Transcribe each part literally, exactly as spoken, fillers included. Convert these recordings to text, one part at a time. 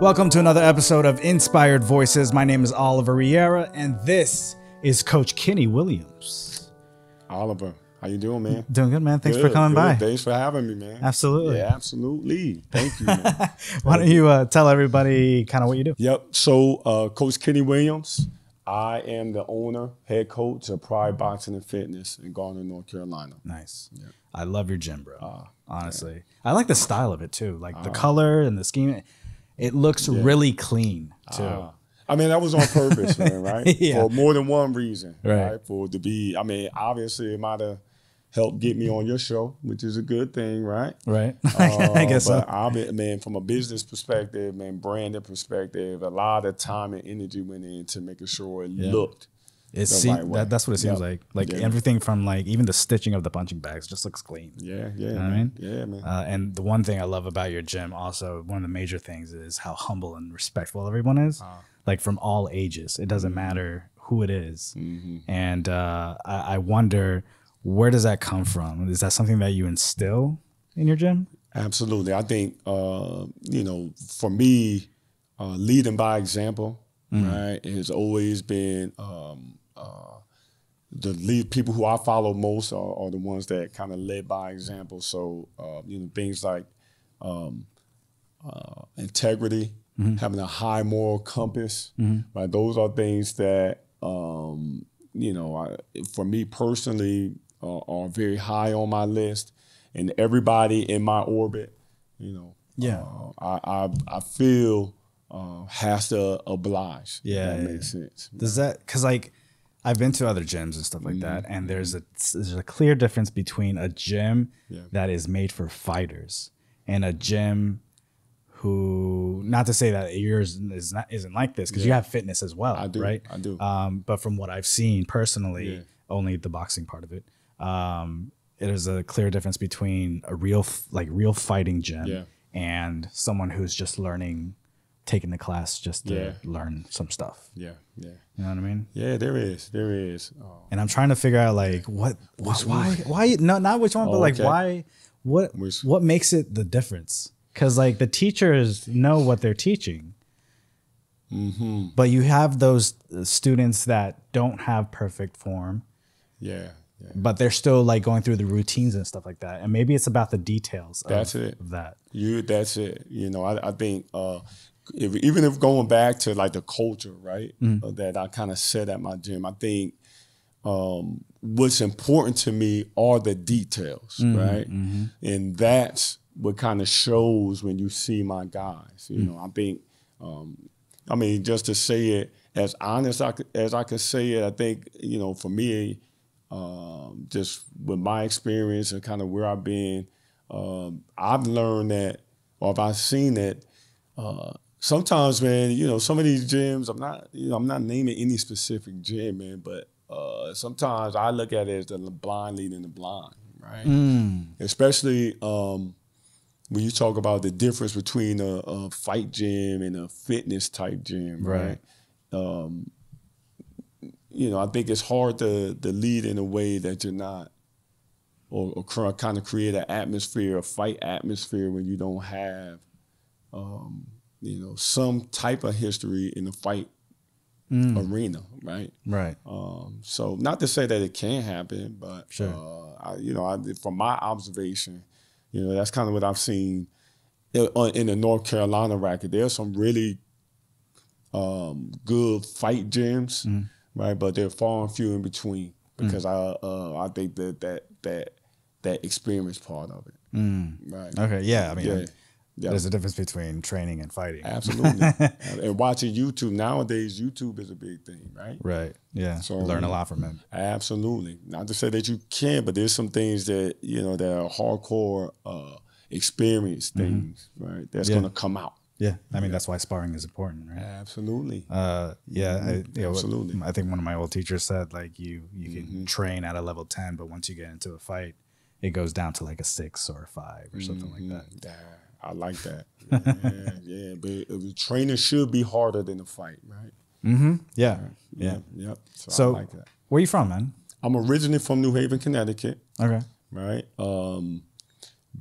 Welcome to another episode of Inspired Voices. My name is Oliver Riera, and this is Coach Kenny Williams. Oliver, how you doing, man? Doing good, man. Thanks good, for coming good. by. Thanks for having me, man. Absolutely. Yeah, absolutely. Thank you, man. Why don't you uh, tell everybody kind of what you do? Yep. So uh, Coach Kenny Williams, I am the owner, head coach of Pride Boxing and Fitness in Garner, North Carolina. Nice. Yep. I love your gym, bro. Uh, honestly. Man. I like the style of it, too. Like the uh, color and the scheme. It looks yeah. really clean, too. Uh, I mean, that was on purpose, man, right? Yeah. For more than one reason, right? right? For it to be, I mean, obviously it might have helped get me on your show, which is a good thing, right? Right. Uh, I guess but so. I mean, man, from a business perspective, man, branding perspective, a lot of time and energy went into making sure it yeah. looked It seems right that, that's what it seems yep. like. Like yeah. everything from like even the stitching of the punching bags just looks clean. Yeah, yeah, you know man. I mean? yeah, man. Uh, and the one thing I love about your gym, also one of the major things, is how humble and respectful everyone is. Uh, like from all ages, it doesn't mm-hmm. matter who it is. Mm-hmm. And uh, I, I wonder, where does that come from? Is that something that you instill in your gym? Absolutely. I think uh, you know, for me, uh, leading by example, mm-hmm. right, it has always been. Um, Uh, the lead people who I follow most are, are the ones that kind of led by example. So, uh, you know, things like um, uh, integrity, mm-hmm. having a high moral compass, mm-hmm. right? Those are things that, um, you know, I, for me personally, uh, are very high on my list. And everybody in my orbit, you know, yeah, uh, I, I I feel uh, has to oblige. Yeah, that yeah. makes sense. Does that, because like, I've been to other gyms and stuff like that, and there's a there's a clear difference between a gym yeah. that is made for fighters and a gym who, not to say that yours is not isn't like this, because yeah. you have fitness as well, I do, right? I do. Um, but from what I've seen personally, yeah. only the boxing part of it, um, there's a clear difference between a real like real fighting gym yeah. and someone who's just learning. Taking the class just to yeah. learn some stuff. Yeah, yeah. You know what I mean? Yeah, there is, there is. Oh. And I'm trying to figure out like what, what why, why? No, not which one, oh, but like okay. why? What, which, what makes it the difference? Because like the teachers know what they're teaching, mm-hmm. but you have those students that don't have perfect form. Yeah. Yeah. But they're still like going through the routines and stuff like that, and maybe it's about the details. That's of, it. Of that you. That's it. You know, I, I think uh, if, even if going back to like the culture, right, mm-hmm. uh, that I kind of set at my gym, I think um, what's important to me are the details, mm-hmm. right, mm-hmm. and that's what kind of shows when you see my guys. You mm-hmm. know, I think, um, I mean, just to say it as honest I, as I can say it, I think you know for me. Um, just with my experience and kind of where I've been, um, I've learned that, or if I've seen that, uh, sometimes, man, you know, some of these gyms, I'm not, you know, I'm not naming any specific gym, man, but uh, sometimes I look at it as the blind leading the blind, right? Mm. Especially um, when you talk about the difference between a, a fight gym and a fitness type gym, right? right? Um, You know, I think it's hard to, to lead in a way that you're not, or, or kind of create an atmosphere, a fight atmosphere, when you don't have, um, you know, some type of history in the fight mm. arena, right? Right. Um, so not to say that it can't happen, but, sure. uh, I, you know, I, from my observation, you know, that's kind of what I've seen in the North Carolina racket. There's some really um, good fight gyms. Mm. Right, but they're far and few in between because mm. I uh, I think that that that that experience part of it. Mm. Right. Okay. Yeah. I mean, yeah. Yeah. there's a difference between training and fighting. Absolutely. And watching YouTube nowadays, YouTube is a big thing, right? Right. Yeah. So learn a lot from it. Absolutely. Not to say that you can't, but there's some things that you know that are hardcore uh, experience things, mm-hmm. right? That's yeah. gonna come out. Yeah, I mean, yeah. that's why sparring is important, right? Absolutely. Uh, yeah, I, you know, absolutely. I think one of my old teachers said, like, you you can mm-hmm. train at a level ten, but once you get into a fight, it goes down to like a six or a five or something mm-hmm. like that. Yeah, I like that. yeah, yeah, but it, it, training should be harder than a fight, right? Mm-hmm. Yeah, right. yeah. Yep. Yeah. Yeah. So, so I like that. Where are you from, man? I'm originally from New Haven, Connecticut. Okay. Right. Um,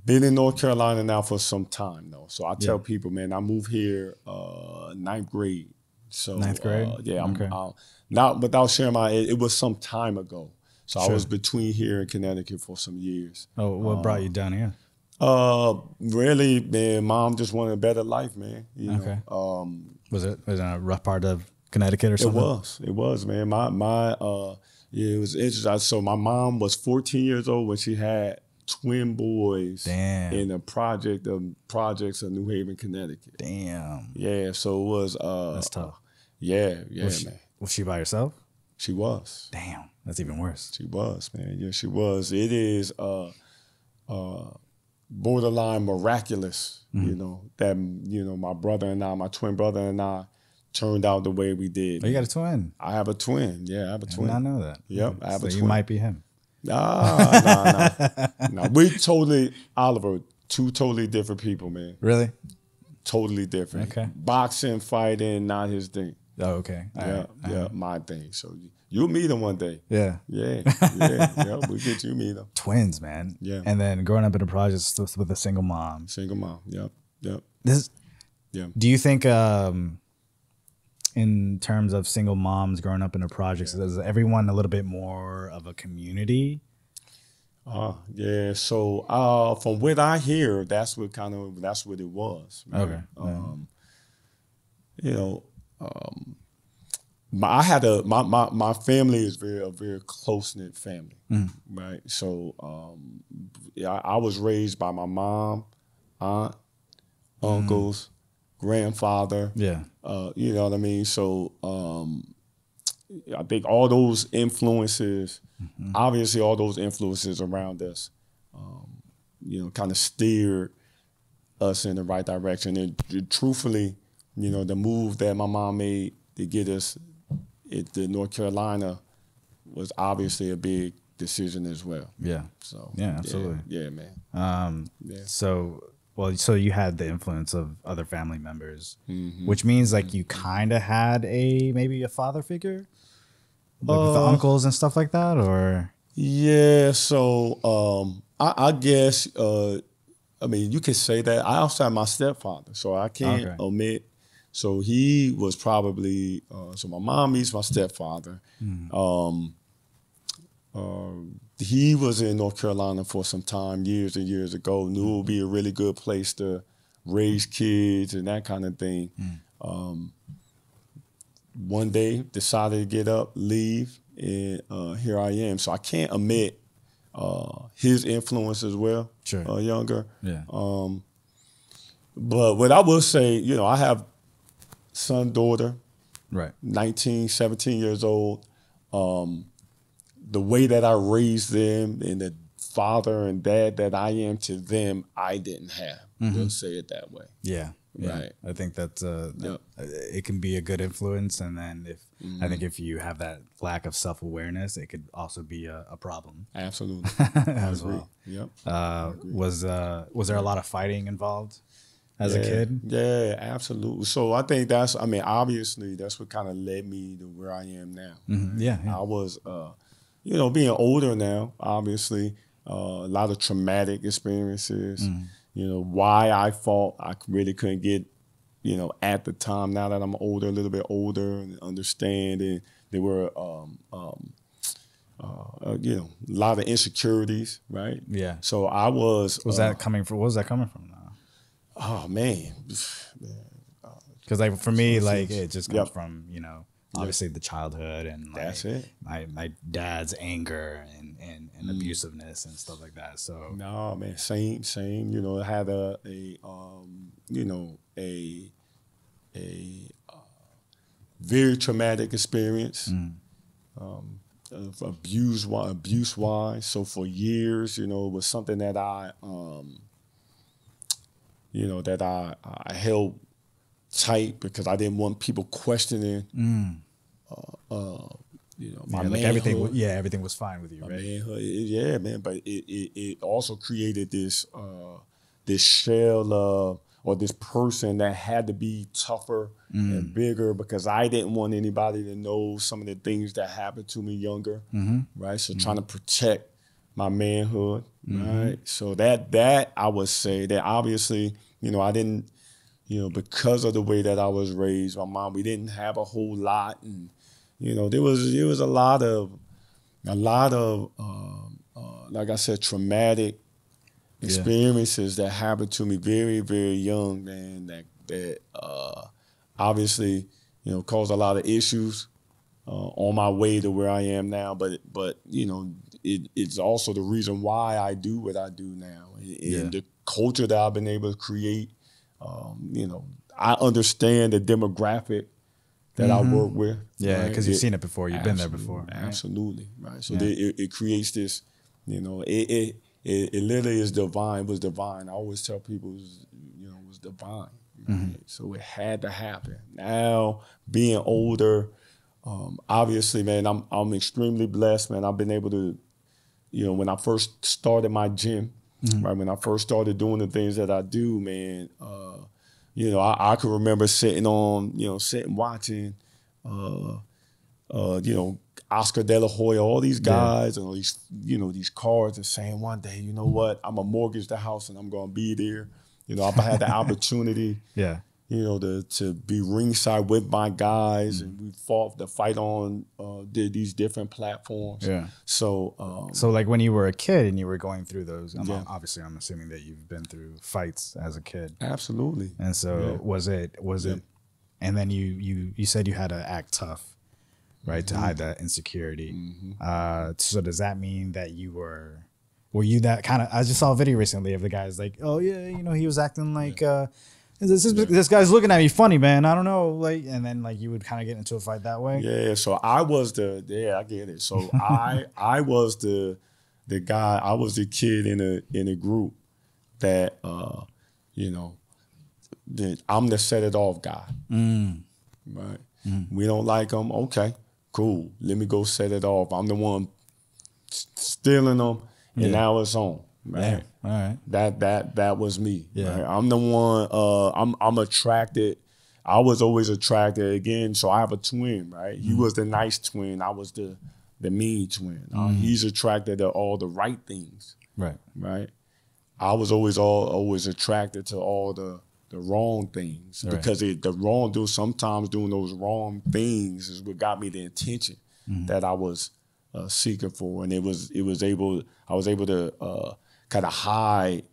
Been in North Carolina now for some time, though. So I tell yeah. people, man, I moved here uh, ninth grade. So ninth grade? Uh, yeah. I'm, okay. I'm, not without sharing my age, it was some time ago. So sure. I was between here and Connecticut for some years. Oh, what um, brought you down here? Uh, really, man, mom just wanted a better life, man. You okay. know, um, was it was it a rough part of Connecticut or something? It was. It was, man. My my uh, yeah, it was interesting. So my mom was fourteen years old when she had twin boys. Damn. In a project of projects of New Haven, Connecticut. Damn. Yeah. So it was. Uh, That's tough. Yeah. Yeah, was she, man. Was she by herself? She was. Damn. That's even worse. She was, man. Yeah, she was. It is. Uh, uh, borderline miraculous, mm-hmm. you know, that, you know, my brother and I, my twin brother and I turned out the way we did. Oh, you got a twin? I have a twin. Yeah, I have a twin. I did not know that. Yep, I have so a twin. You might be him. Nah, nah, nah. nah. We totally, Oliver, two totally different people, man. Really? Totally different. Okay. Boxing, fighting, not his thing. Oh, okay. All yeah, right. yeah, right. my thing. So you'll meet him one day. Yeah. Yeah, yeah, yeah. We'll get you meet him. Twins, man. Yeah. And then growing up in the projects with a single mom. Single mom, yep, yep. This, yeah. Do you think um, in terms of single moms growing up in the projects, yeah. is everyone a little bit more of a community? Uh, yeah, so uh, from what I hear, that's what kind of, that's what it was. Man. Okay. Um, yeah. You know, Um, my, I had a my, my my family is very a very close knit family, mm. right? So um, I, I was raised by my mom, aunt, mm. uncles, grandfather. Yeah, uh, you know what I mean. So um, I think all those influences, mm-hmm. obviously all those influences around us, um, you know, kind of steered us in the right direction. And, and truthfully. You know, the move that my mom made to get us to North Carolina was obviously a big decision as well. Yeah. So yeah, absolutely. Yeah, yeah man. Um, yeah. So, well, so you had the influence of other family members, mm-hmm. which means like you kind of had a, maybe a father figure like uh, with the uncles and stuff like that, or? Yeah. So um, I, I guess, uh, I mean, you could say that. I also had my stepfather, so I can't okay. omit. So he was probably, uh, so my mom meets my stepfather. Mm-hmm. um, uh, he was in North Carolina for some time, years and years ago, knew mm-hmm. it would be a really good place to raise kids and that kind of thing. Mm-hmm. Um, one day, decided to get up, leave, and uh, here I am. So I can't omit uh, his influence as well, sure. uh, younger. Yeah. Um, but what I will say, you know, I have son, daughter, right, nineteen, seventeen years old. Um, the way that I raised them and the father and dad that I am to them, I didn't have. Mm-hmm. We'll say it that way. Yeah, yeah. Right. I think that's uh, yep. it can be a good influence, and then if mm-hmm. I think if you have that lack of self awareness, it could also be a, a problem. Absolutely, as agree. Well. Yep. Uh, was uh, was there a lot of fighting involved? As yeah, a kid? Yeah, absolutely. So I think that's, I mean, obviously that's what kind of led me to where I am now. Mm-hmm. yeah, yeah. I was, uh, you know, being older now, obviously, uh, a lot of traumatic experiences, mm-hmm. you know, why I fought, I really couldn't get, you know, at the time, now that I'm older, a little bit older and understanding, there were, um, um, uh, you know, a lot of insecurities, right? Yeah. So I was. Was uh, that coming from, what was that coming from now? Oh man, because like for me, like it just comes yep. from you know obviously yep. the childhood and like that's it. My my dad's anger and and, and mm. abusiveness and stuff like that. So no man, same same. You know, I had a a um, you know a a uh, very traumatic experience, mm. um, of abuse abuse wise. So for years, you know, it was something that I. Um, you know, that I, I held tight because I didn't want people questioning, mm. uh, uh, you know, my yeah, manhood. Like everything, yeah, everything was fine with you, my right? Manhood, it, yeah, man, but it, it, it also created this uh, this shell of, or this person that had to be tougher mm. and bigger because I didn't want anybody to know some of the things that happened to me younger, mm-hmm. right? So mm-hmm. trying to protect my manhood, mm-hmm. right? So that that I would say that obviously, you know, I didn't, you know, because of the way that I was raised, my mom, we didn't have a whole lot, and you know, there was there was a lot of a lot of um, uh, like I said, traumatic experiences yeah. that happened to me very very young, man. That that uh, obviously, you know, caused a lot of issues uh, on my way to where I am now. But but you know, it, it's also the reason why I do what I do now, and yeah. the culture that I've been able to create. Um, you know, I understand the demographic that mm-hmm. I work with. Yeah, because right? you've it, seen it before. You've been there before. Right? Absolutely, right. So yeah. they, it, it creates this. You know, it it it, it literally is divine. It was divine. I always tell people, it was, you know, it was divine. Right? Mm-hmm. So it had to happen. Now being older, um, obviously, man, I'm I'm extremely blessed, man. I've been able to, you know, when I first started my gym. Mm-hmm. Right when I first started doing the things that I do, man, uh, you know, I, I can remember sitting on, you know, sitting watching, uh, uh, you know, Oscar De La Hoya, all these guys, yeah. and all these, you know, these cars, and saying one day, you know what, I'm gonna mortgage the house and I'm gonna be there. You know, I've had the opportunity, yeah, you know, to to be ringside with my guys, mm-hmm. and we fought the fight on uh, did these different platforms. Yeah. So, um, so like when you were a kid and you were going through those, I'm yeah. obviously I'm assuming that you've been through fights as a kid. Absolutely. And so yeah. was it was yeah. it, and then you you you said you had to act tough, right, mm-hmm. to hide that insecurity. Mm-hmm. Uh, so does that mean that you were? Were you that kind of? I just saw a video recently of the guys like, oh yeah, you know, he was acting like. Yeah. Uh, This, is, yeah. this guy's looking at me funny, man. I don't know, like, and then like you would kind of get into a fight that way. Yeah, so I was the yeah, I get it. So I I was the the guy. I was the kid in a in a group that uh, you know, that I'm the set it off guy, mm. right? Mm. We don't like them. Okay, cool. Let me go set it off. I'm the one stealing them, and yeah. now it's on. Right. Yeah. All right. That that that was me. Yeah. Right? I'm the one. Uh, I'm I'm attracted. I was always attracted again. So I have a twin. Right. Mm-hmm. He was the nice twin. I was the the mean twin. Mm-hmm. uh, he's attracted to all the right things. Right. Right. I was always all always attracted to all the the wrong things right. because it, the wrong do sometimes doing those wrong things is what got me the attention mm-hmm. that I was uh, seeking for, and it was it was able I was able to. Uh, kind of hide,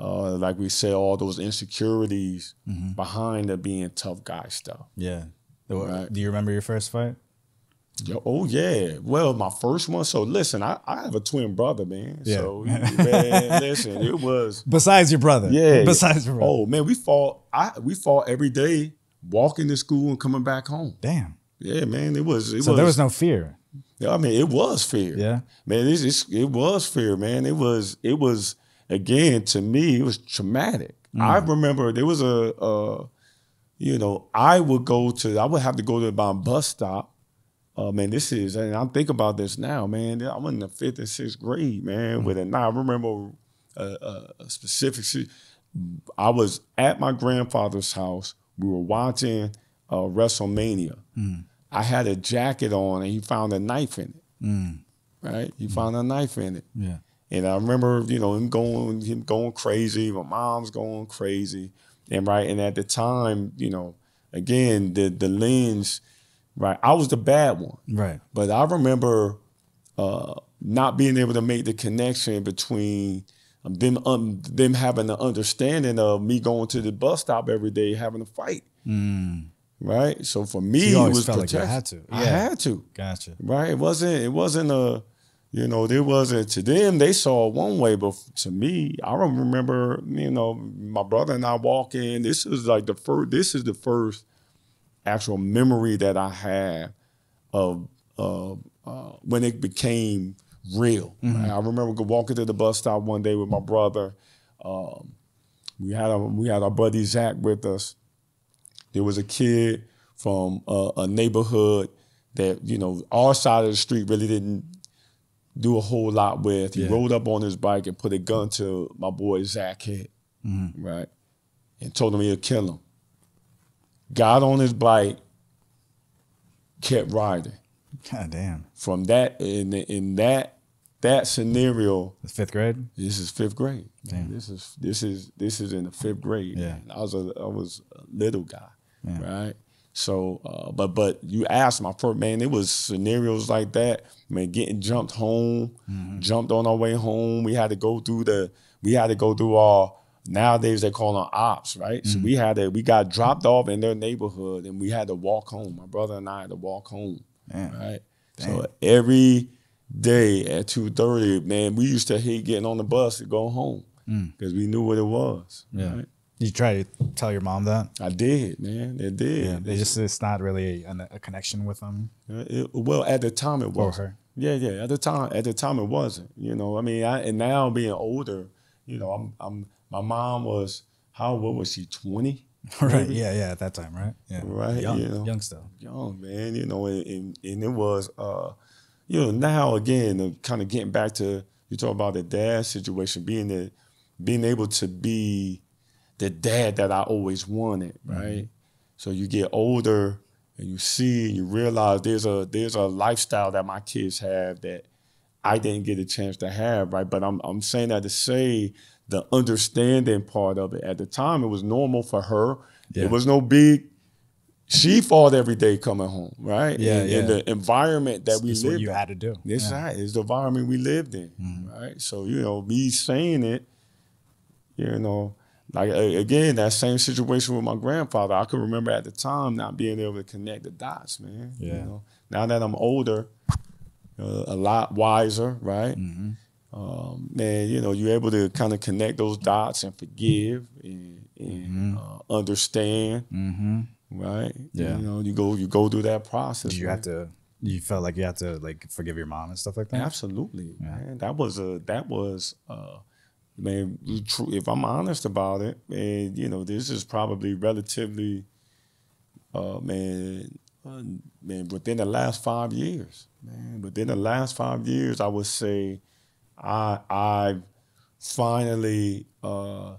uh, like we said, all those insecurities mm-hmm. behind the being tough guy stuff. Yeah. Right? Do you remember your first fight? Yo, oh, yeah. Well, my first one. So, listen, I, I have a twin brother, man. Yeah. So, man, listen, it was. Besides your brother. Yeah. Besides your brother. Oh, man, we fought, I, we fought every day, walking to school and coming back home. Damn. Yeah, man, it was. It so, was, there was no fear. Yeah, I mean, it was fear. Yeah, man, it's, it's, it was fear, man. It was, it was again to me, it was traumatic. Mm. I remember there was a, uh, you know, I would go to, I would have to go to my bus stop. Uh, man, this is, and I'm thinking about this now, man. I'm in the fifth and sixth grade, man. Mm. With a nine, I remember a, a specific. I was at my grandfather's house. We were watching uh, WrestleMania. Mm. I had a jacket on, and he found a knife in it. Mm. Right, he mm. found a knife in it. Yeah, and I remember, you know, him going, him going crazy. My mom's going crazy, and right, and at the time, you know, again, the the lens, right? I was the bad one, right? But I remember uh, not being able to make the connection between them, um, them having the understanding of me going to the bus stop every day, having a fight. Mm. Right, so for me, so it was protection. Like I had to. Yeah. I had to. Gotcha. Right, it wasn't. It wasn't a, you know, there wasn't to them. They saw it one way, but to me, I remember, you know, my brother and I walk in. This is like the first. This is the first actual memory that I have of of uh, when it became real. Mm-hmm. Right? I remember walking to the bus stop one day with my brother. Um, we had a, we had our buddy Zach with us. There was a kid from a, a neighborhood that, you know, our side of the street really didn't do a whole lot with. He yeah. rode up on his bike and put a gun to my boy Zach's head, mm-hmm. right? And told him he'll kill him. Got on his bike, kept riding. God damn. From that, and, and that that scenario. It's fifth grade. This is fifth grade. Damn. This is this is this is in the fifth grade. Yeah. I was a, I was a little guy, yeah. right? So, uh, but but you asked my first man. It was scenarios like that. I mean, getting jumped home, mm-hmm. jumped on our way home. We had to go through the. We had to go through our. Nowadays they call them ops, right? Mm-hmm. So we had to. We got dropped off in their neighborhood, and we had to walk home. My brother and I had to walk home, Damn. right? Damn. So every day at two thirty, man, we used to hate getting on the bus to go home because mm. we knew what it was. Yeah. Right? You try to tell your mom that? I did, man. They did. Yeah, they just, it's not really a, a connection with them. It, well, at the time it wasn't. Yeah, yeah. At the time, at the time it wasn't. You know, I mean, I, and now being older, you know, I'm, I'm. My mom was how? What was she? twenty. Right. Yeah, yeah. At that time, right? Yeah. Right. Young, you know, young stuff. Young man, you know, and, and, and it was. Uh, You know, now again, kind of getting back to you talk about the dad situation, being the, being able to be the dad that I always wanted, right? right? So you get older and you see and you realize there's a there's a lifestyle that my kids have that I didn't get a chance to have, right? But I'm I'm saying that to say the understanding part of it. At the time, it was normal for her. Yeah. It was no big. She fought every day coming home, right? Yeah, and, yeah. And the environment that it's, we lived in. What you had to do. That's yeah. right. It's the environment we lived in, mm-hmm. right? So, you know, me saying it, you know, like, again, that same situation with my grandfather. I can remember at the time not being able to connect the dots, man. Yeah. You know? Now that I'm older, uh, a lot wiser, right? Mm-hmm. Um, man, you know, you're able to kind of connect those dots and forgive and, and mm-hmm. uh, understand. Mm-hmm. Right. Yeah. You know, you go, you go through that process. You have to, you felt like you had to like forgive your mom and stuff like that. Absolutely, yeah. man. That was a, that was, uh, man, if I'm honest about it, man, you know, this is probably relatively, uh, man, uh, man, within the last five years, man, within the last five years, I would say I, I finally, uh,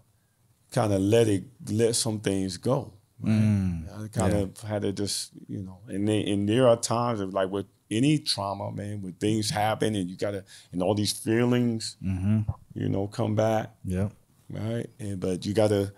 kind of let it, let some things go. Right. Mm, I kind yeah. of had to just, you know, and then, and there are times of like with any trauma, man, when things happen and you gotta, and all these feelings, mm-hmm. you know, come back. Yeah. Right. And, but you gotta,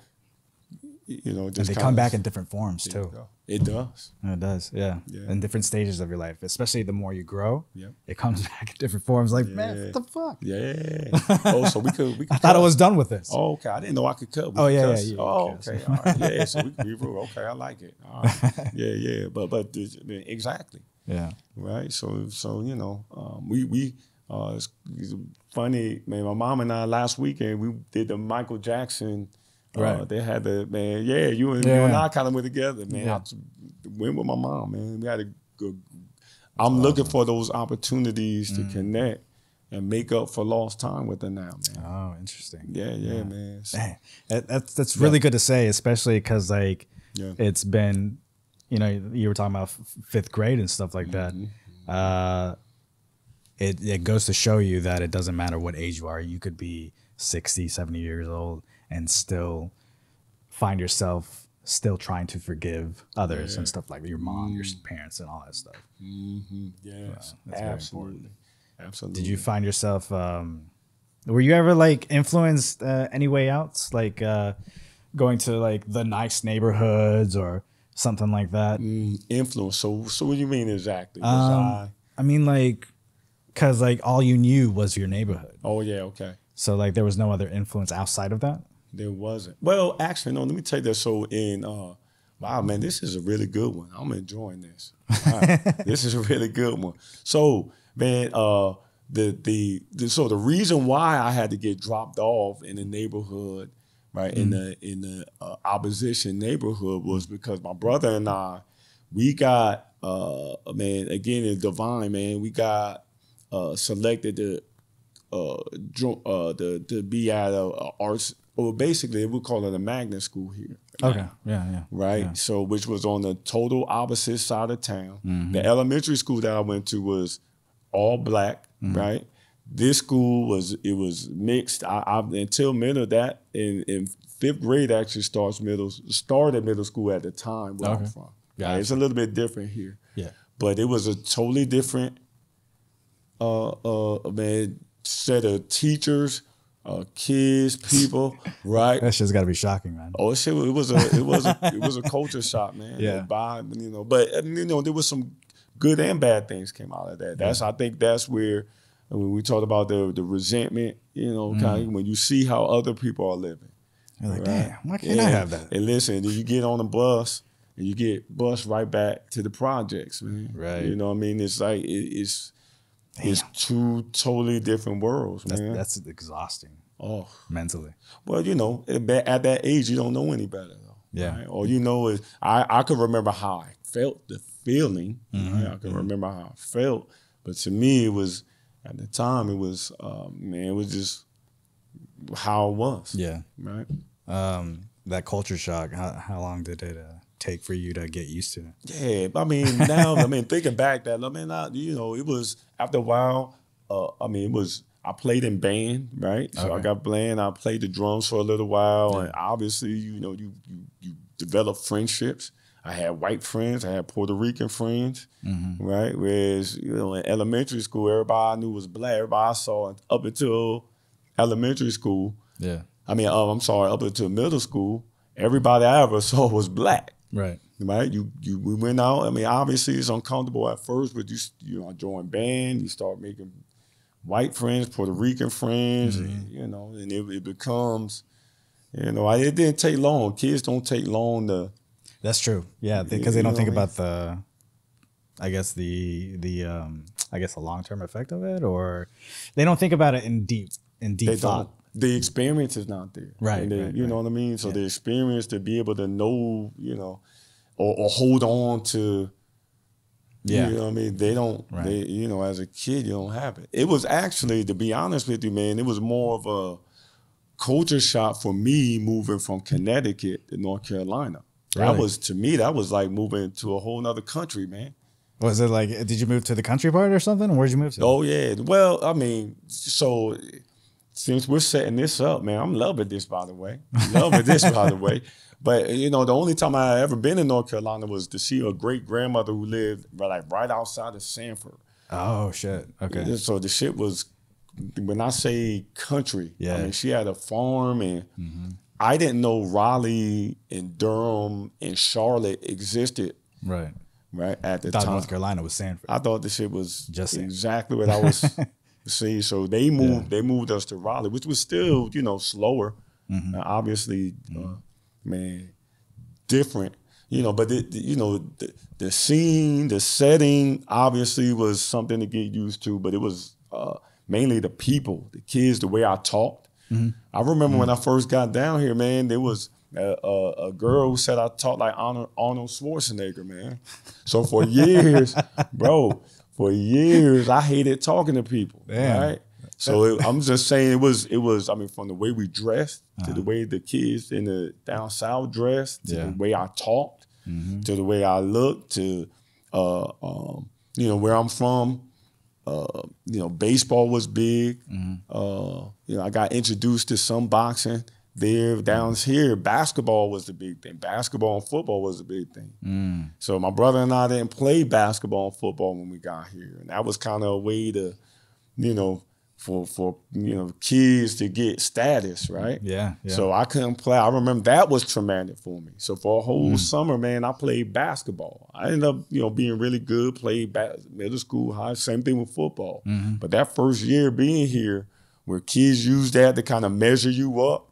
you know, just and they come of, back in different forms too. It does. It does. Yeah. yeah. In different stages of your life, especially the more you grow, yeah. it comes back in different forms. Like, yeah. man, what the fuck? Yeah. Oh, so we could. We could I thought I was done with this. Oh, okay. I didn't know I could cut. We oh, could yeah, yeah, yeah. Oh, okay. okay. All right. Yeah. So we could be real. Okay. I like it. All right. Yeah. Yeah. But, but exactly. Yeah. Right. So, so, you know, um, we, we, uh, it's, it's funny, man, my mom and I last weekend, we did the Michael Jackson. Right. Uh, they had the, man, yeah, you and, yeah. you and I kind of went together, man. Yeah. I went with my mom, man. We had a good, I'm awesome. looking for those opportunities mm. to connect and make up for lost time with her now, man. Oh, interesting. Yeah, yeah, yeah. man. So, man. That, that's that's yeah. really good to say, especially because, like, yeah. it's been, you know, you were talking about fifth grade and stuff like that. Mm-hmm. Uh, it, it goes to show you that it doesn't matter what age you are. You could be sixty, seventy years old and still find yourself still trying to forgive others yeah. and stuff like your mom, mm. your parents, and all that stuff. Mm-hmm. Yeah, so that's absolutely, absolutely. Did you find yourself? Um, were you ever like influenced uh, any way else, like uh, going to like the nice neighborhoods or something like that? Mm, influence. So, so what do you mean exactly? Um, I, I mean, like, cause like all you knew was your neighborhood. Oh yeah, okay. So like there was no other influence outside of that? There wasn't. Well, actually, no, let me tell you this. So in, uh, wow, man, this is a really good one. I'm enjoying this. Wow. This is a really good one. So, man, uh, the, the, the, so the reason why I had to get dropped off in the neighborhood, right, mm-hmm. in the, in the uh, opposition neighborhood was because my brother and I, we got, uh, man, again, it's divine, man, we got uh, selected to, Uh, uh, the to be at a, a arts, or basically we call it a magnet school here. Okay, right? yeah, yeah. Right, yeah. So which was on the total opposite side of town. Mm-hmm. The elementary school that I went to was all black, mm-hmm. right? This school was, it was mixed. I, I until middle that, in, in fifth grade actually starts middle, started middle school at the time where okay. I'm from. Right? It's a little bit different here. Yeah. But it was a totally different, uh, uh, man, set of teachers, uh, kids, people, right? That shit's got to be shocking, man. Oh, shit, it was a it was a, it was a culture shock, man. Yeah, by, you know, but you know, there was some good and bad things came out of that. That's yeah. I think that's where when we talked about the the resentment, you know, mm. kind of when you see how other people are living, you're like, right? Damn, why can't yeah. I have that? And listen, then you get on the bus. And you get bused right back to the projects, man. Right. You know what I mean? It's like, it, it's Damn. it's two totally different worlds, that's, man. That's exhausting. Oh. Mentally. Well, you know, at that age, you don't know any better, though. Yeah. Right? All you know is, I, I can remember how I felt the feeling. Mm-hmm. Right? I can mm-hmm. remember how I felt. But to me, it was, at the time, it was, um, man, it was just how it was. Yeah. Right? Um, that culture shock, how, how long did it... Uh... take for you to get used to it? Yeah, I mean, now, I mean, thinking back that, I mean, I, you know, it was, after a while, uh, I mean, it was, I played in band, right? So okay. I got bland, I played the drums for a little while, yeah. and obviously, you know, you, you you develop friendships. I had white friends, I had Puerto Rican friends, mm-hmm. right? Whereas, you know, in elementary school, everybody I knew was black, everybody I saw up until elementary school. Yeah. I mean, oh, I'm sorry, up until middle school, everybody I ever saw was black. Right, right. You, you, we went out. I mean, obviously it's uncomfortable at first, but you, you know, join band, you start making white friends, Puerto Rican friends, mm-hmm. and, you know, and it, it becomes, you know, it didn't take long. Kids don't take long to. That's true. Yeah, because they, they don't think I mean? about the, I guess the the um, I guess the long term effect of it, or they don't think about it in deep in deep they thought. Don't. The experience is not there. Right. They, right you know right. what I mean? So yeah. the experience to be able to know, you know, or, or hold on to, yeah. you know what I mean? They don't, right. they, you know, as a kid, you don't have it. It was actually, to be honest with you, man, it was more of a culture shock for me moving from Connecticut to North Carolina. Really? That was, to me, that was like moving to a whole nother country, man. Was it like, did you move to the country part or something? Where'd you move to? Oh, yeah. Well, I mean, so... Since we're setting this up, man, I'm loving this, by the way. Loving this, by the way. But, you know, the only time I ever been in North Carolina was to see a great-grandmother who lived right, like right outside of Sanford. Oh, shit. Okay. So the shit was, when I say country, yeah. I mean, she had a farm, and mm-hmm. I didn't know Raleigh and Durham and Charlotte existed. Right. Right, at the I thought time. North Carolina was Sanford. I thought the shit was just exactly what I was... See, so they moved. Yeah. They moved us to Raleigh, which was still, you know, slower, mm-hmm. uh, obviously, mm-hmm. uh, man, different, you know. But it, you know, the, the scene, the setting, obviously, was something to get used to. But it was uh, mainly the people, the kids, the way I talked. Mm-hmm. I remember mm-hmm. when I first got down here, man. There was a, a, a girl who said I talked like Arnold, Arnold Schwarzenegger, man. So for years, bro. For years, I hated talking to people, Damn. right? So it, I'm just saying it was, it was. I mean, from the way we dressed uh-huh. to the way the kids in the down south dressed, to yeah. the way I talked, mm-hmm. to the way I looked, to, uh, um, you know, where I'm from, uh, you know, baseball was big. Mm-hmm. uh, you know, I got introduced to some boxing there, down mm-hmm. here. Basketball was the big thing. Basketball and football was the big thing. Mm. So my brother and I didn't play basketball and football when we got here, and that was kind of a way to, you know, for for you know kids to get status, right? Yeah. yeah. So I couldn't play. I remember that was traumatic for me. So for a whole mm. summer, man, I played basketball. I ended up, you know, being really good. Played middle school, high. Same thing with football. Mm-hmm. But that first year being here, where kids use that to kind of measure you up.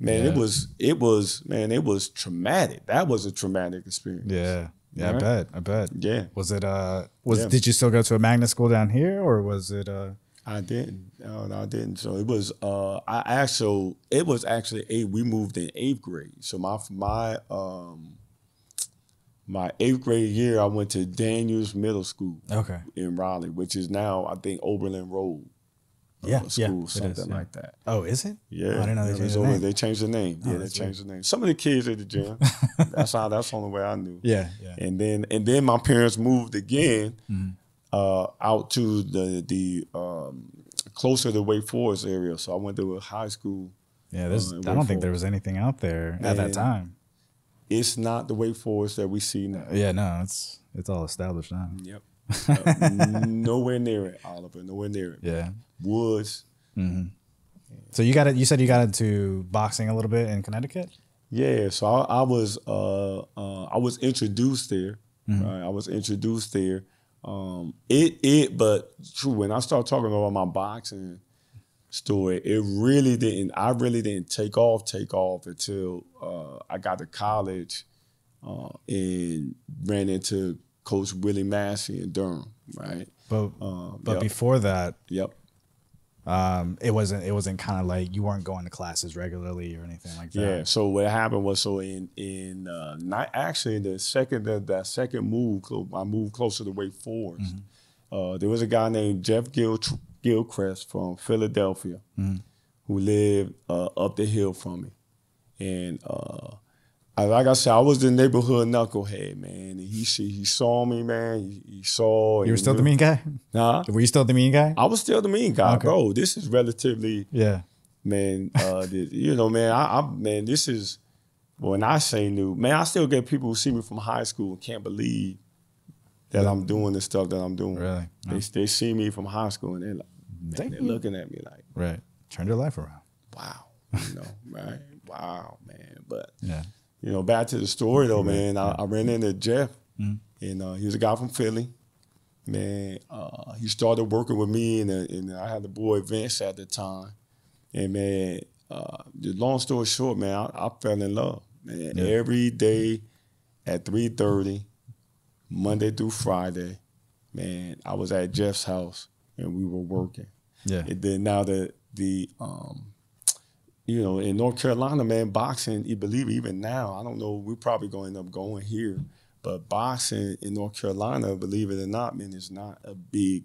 Man, yeah. it was, it was, man, it was traumatic. That was a traumatic experience. Yeah. Yeah, right? I bet. I bet. Yeah. Was it, uh, was, yeah. did you still go to a magnet school down here or was it, uh? I didn't. No, no, I didn't. So it was, uh, I actually, it was actually eight, we moved in eighth grade. So my, my, um, my eighth grade year, I went to Daniels Middle School. Okay. In Raleigh, which is now, I think, Oberlin Road. Yeah, school, yeah, something is, yeah. like that. Oh, is it? Yeah, oh, I didn't know they yeah, changed the name. They changed the name. Oh, yeah, they changed right. the name. Some of the kids at the gym. That's how. That's the only way I knew. Yeah, yeah. And then, and then my parents moved again mm-hmm. uh, out to the the um, closer to Wake Forest area. So I went to a high school. Yeah, there's, uh, I don't Forest. think there was anything out there and at that time. It's not the Wake Forest that we see now. Yeah, no, it's it's all established now. Yep. uh, nowhere near it, Oliver. Nowhere near it. Yeah. Woods. Mm-hmm. So you got it. You said you got into boxing a little bit in Connecticut. Yeah. So I, I was uh, uh, I was introduced there. Mm-hmm. Right? I was introduced there. Um, it it but true. When I started talking about my boxing story, it really didn't. I really didn't take off. Take off until uh, I got to college uh, and ran into Coach Willie Massey in Durham. Right. But um, but yep. before that. Yep. Um, it wasn't, it wasn't kind of like you weren't going to classes regularly or anything like that. Yeah. So what happened was, so in, in, uh, not actually the second, the, that second move, I moved closer to Wake Forest. Mm -hmm. Uh, there was a guy named Jeff Gil, Gilcrest from Philadelphia, mm -hmm. who lived, uh, up the hill from me. And, uh, I, like I said, I was the neighborhood knucklehead, man. And he he saw me, man. He, he saw. You were still knew. the mean guy? Nah. Were you still the mean guy? I was still the mean guy, okay. bro. This is relatively. Yeah. Man, uh, this, you know, man, I, I, man, this is, when I say new, man, I still get people who see me from high school and can't believe that yeah. I'm doing the stuff that I'm doing. Really? They, no. they see me from high school and they're like, man, they're looking at me like. Right. Turned your life around. Wow. You know, right? Wow, man. But. Yeah. You know, back to the story though, man. I, I ran into Jeff, mm. and uh, he was a guy from Philly. Man, uh, he started working with me, and, and I had the boy Vince at the time. And man, uh, long story short, man, I, I fell in love. Man, yeah. every day at three thirty, Monday through Friday, man, I was at Jeff's house and we were working. Yeah. And then now the the um. You know, in North Carolina, man, boxing, you believe even now, I don't know, we're probably going to end up going here, but boxing in North Carolina, believe it or not, man, is not a big,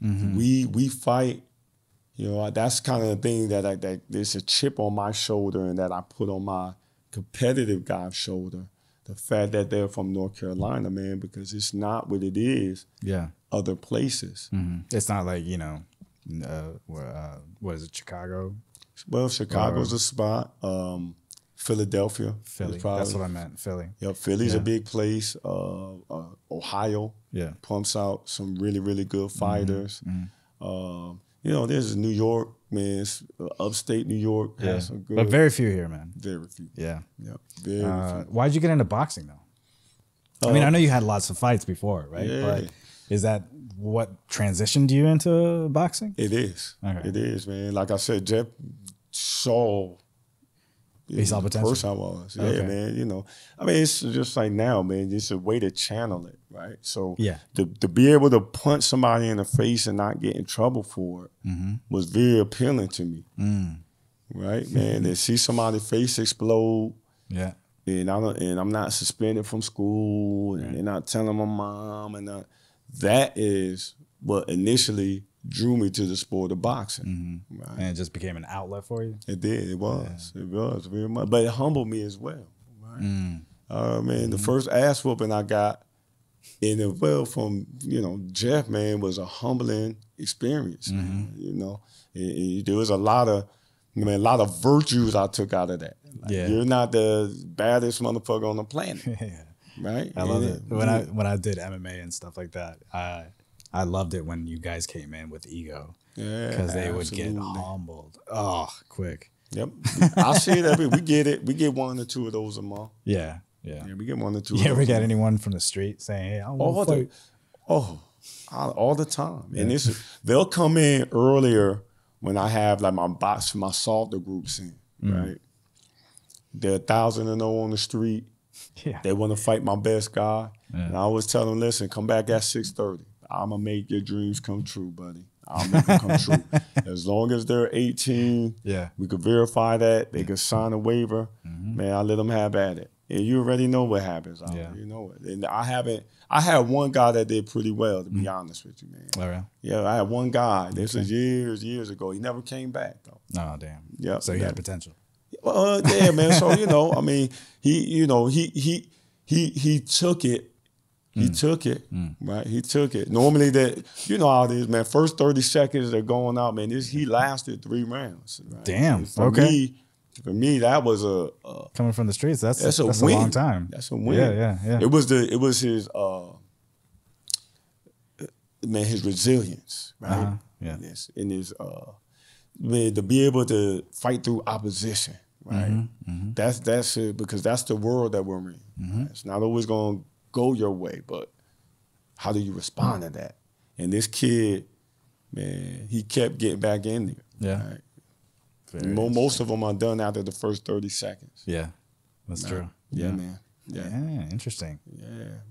mm-hmm. we we fight, you know, that's kind of the thing that, I, that there's a chip on my shoulder and that I put on my competitive guy's shoulder, the fact that they're from North Carolina, man, because it's not what it is yeah. other places. Mm-hmm. It's not like, you know, uh, uh, what is it, Chicago? Well, Chicago's or, a spot. Um, Philadelphia. Philly. Probably, that's what I meant. Philly. Yeah, Philly's yeah. a big place. Uh, uh, Ohio. Yeah. Pumps out some really, really good fighters. Mm-hmm. Mm-hmm. Uh, you know, there's New York, man. It's, uh, upstate New York. Yeah. Has some good, but very few here, man. Very few. Yeah. Yeah. Very uh, few. Why'd you get into boxing though? Uh, I mean, I know you had lots of fights before, right? Yeah. But is that what transitioned you into boxing? It is. Okay. It is, man. Like I said, Jeff saw he saw potential. First I was, yeah, okay. man. You know, I mean, it's just like now, man. It's a way to channel it, right? So, yeah, to to be able to punch somebody in the face and not get in trouble for it mm-hmm. was very appealing to me, mm. right, man? To see somebody's face explode, yeah, and I don't, and I'm not suspended from school, and right. they're not telling my mom, and not, that is what initially drew me to the sport of boxing. Mm-hmm. right? And it just became an outlet for you? It did. It was. Yeah. It was very much. But it humbled me as well. Right? Mm. Uh, man, mm-hmm. the first ass whooping I got in the well from, you know, Jeff, man, was a humbling experience. Mm-hmm. man, you know, it, it, there was a lot of, I mean, a lot of virtues I took out of that. Like, yeah. You're not the baddest motherfucker on the planet. yeah. Right? I love yeah. it. When I when I did M M A and stuff like that, I I loved it when you guys came in with ego. Yeah. Because they absolutely. would get humbled. Oh, quick. Yep. I see it every we get it. We get one or two of those a month. Yeah. Yeah. Yeah we get one or two you of ever those. You ever get anyone from the street saying, hey, I want to fight? Oh, I, all the time. Yeah. And it's they'll come in earlier when I have like my box my salter groups in, mm. right? They're a thousand and oh on the street. Yeah. They want to fight my best guy. Yeah. And I always tell them, listen, come back at six thirty. I'm going to make your dreams come true, buddy. I'll make them come true. As long as they're eighteen, yeah. we could verify that. They yeah. could sign a waiver. Mm-hmm. Man, I let them have at it. And you already know what happens. I yeah. You know it. And I haven't, I had one guy that did pretty well, to be mm-hmm. honest with you, man. All right. Yeah, I had one guy. This okay. was years, years ago. He never came back, though. Oh, damn. Yep. So he had potential. Well, uh, yeah, man. So you know, I mean, he, you know, he, he, he, he took it. He mm. took it, mm. right? He took it. Normally, that you know how it is, man. First thirty seconds they're going out, man. This he lasted three rounds. Right? Damn. For okay. Me, for me, that was a, a coming from the streets. That's that's a, that's a long time. That's a win. Yeah, yeah, yeah. It was the it was his. Uh, man, his resilience, right? Uh-huh. Yeah. Yes. And his, uh, man, to be able to fight through opposition, right? Mm-hmm. Mm-hmm. That's, that's it, because that's the world that we're in. Mm-hmm. Right? It's not always going to go your way, but how do you respond mm-hmm. to that? And this kid, man, he kept getting back in there. Yeah. Right? Most of them are done after the first thirty seconds. Yeah, that's man. True. Yeah, yeah, man. Yeah, yeah, interesting. Yeah,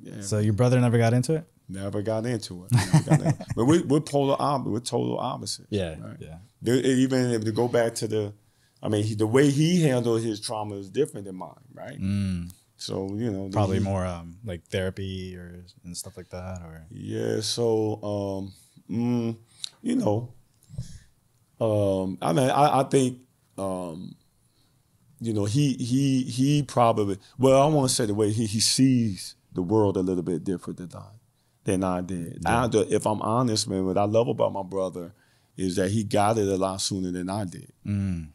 yeah. So your brother never got into it? Never got into it. Never got into it. But we, we're polar opposite. We're total opposites. Yeah, right? Yeah. There, even if to go back to the, I mean, he, the way he handled his trauma is different than mine, right? Mm. So you know, probably the, more um, like therapy or and stuff like that, or yeah. So, um, mm, you know. Um, I mean, I, I think, um, you know, he he he probably, well, I want to say the way he, he sees the world a little bit different than I, than I did. Yeah. I, if I'm honest, man, what I love about my brother is that he got it a lot sooner than I did. Mm.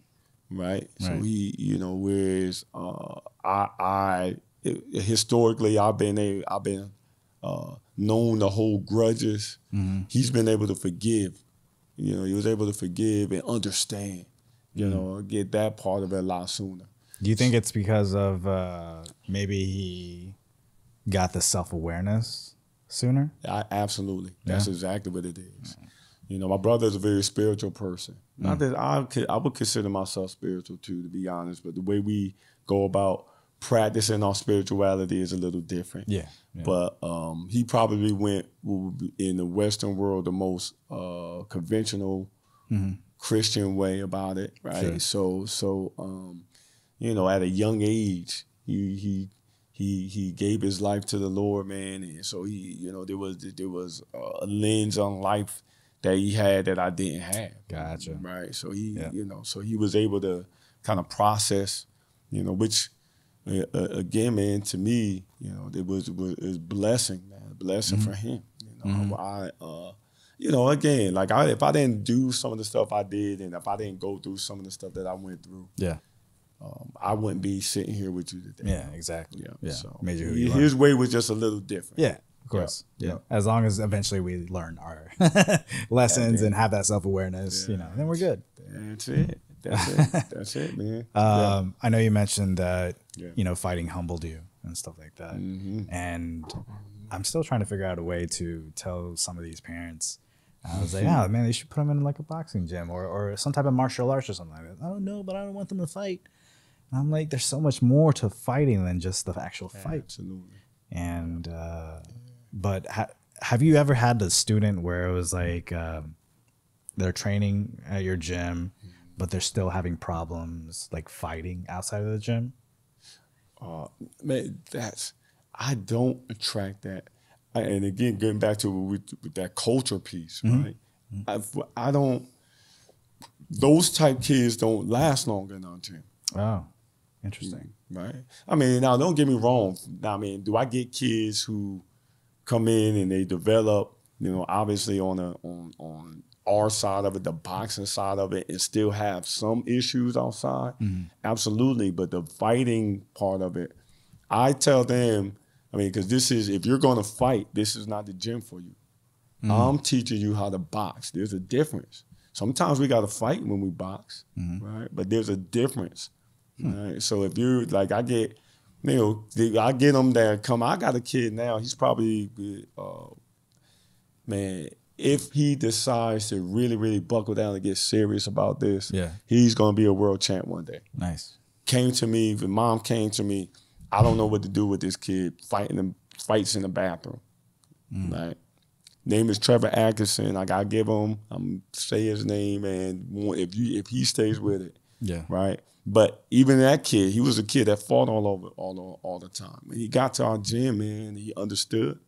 Right? Right? So he, you know, whereas uh, I, I it, historically, I've been, a, I've been uh, known to hold grudges. Mm-hmm. He's been able to forgive. You know, he was able to forgive and understand, you mm. know, get that part of it a lot sooner. Do you think it's because of uh, maybe he got the self-awareness sooner? I, absolutely. Yeah. That's exactly what it is. Mm. You know, my brother is a very spiritual person. Mm. Not that I, I would consider myself spiritual too, to be honest, but the way we go about practicing our spirituality is a little different. Yeah. Yeah. But um, he probably went in the Western world the most uh, conventional mm-hmm. Christian way about it, right? Sure. So, so um, you know, at a young age, he he he he gave his life to the Lord, man. And so he, you know, there was there was a lens on life that he had that I didn't have. Gotcha. Right. So he, yeah. you know, so he was able to kind of process, you know, which. Uh, again, man, to me, you know, it was, was, it was blessing, man, blessing mm-hmm. for him. You know, mm-hmm. I, uh, you know, again, like I, if I didn't do some of the stuff I did, and if I didn't go through some of the stuff that I went through, yeah, um, I wouldn't be sitting here with you today. Yeah, exactly. Yeah, yeah. So Major who you his are. Way was just a little different. Yeah, of course. Yeah, yeah. As long as eventually we learn our lessons yeah, and have that self awareness, yeah. you know, then we're good. That's it. That's it. That's it, man. Um, yeah. I know you mentioned that, yeah. you know, fighting humbled you and stuff like that. Mm-hmm. And I'm still trying to figure out a way to tell some of these parents. I was like, yeah, oh, man, they should put them in like a boxing gym or, or some type of martial arts or something like that. I don't know, but I don't want them to fight. And I'm like, there's so much more to fighting than just the actual yeah, fight. Absolutely. And, uh, but ha have you ever had a student where it was like, um, they're training at your gym, but they're still having problems like fighting outside of the gym? Uh, man, that's, I don't attract that. I, and again, getting back to with, with that culture piece, mm-hmm. right? Mm-hmm. I, I don't, those type kids don't last long in our gym. Oh, interesting. Right? I mean, now don't get me wrong. I mean, do I get kids who come in and they develop, you know, obviously on a, on, on, our side of it, the boxing side of it, and still have some issues outside? Mm-hmm. Absolutely. But the fighting part of it, I tell them, I mean, because this is, if you're going to fight, this is not the gym for you. Mm-hmm. I'm teaching you how to box. There's a difference. Sometimes we got to fight when we box, mm-hmm. right? But there's a difference. Mm-hmm. Right? So if you're, like, I get, you know, I get them that come, I got a kid now, he's probably, uh, man, if he decides to really, really buckle down and get serious about this, yeah. he's going to be a world champ one day. Nice. Came to me, the mom came to me, I don't know what to do with this kid, fighting him, fights in the bathroom. Mm. Right? Name is Trevor Atkinson. Like, I give him, I'm say his name, and if you if he stays with it, yeah, right? But even that kid, he was a kid that fought all over, all over, all the time. When he got to our gym, man, he understood.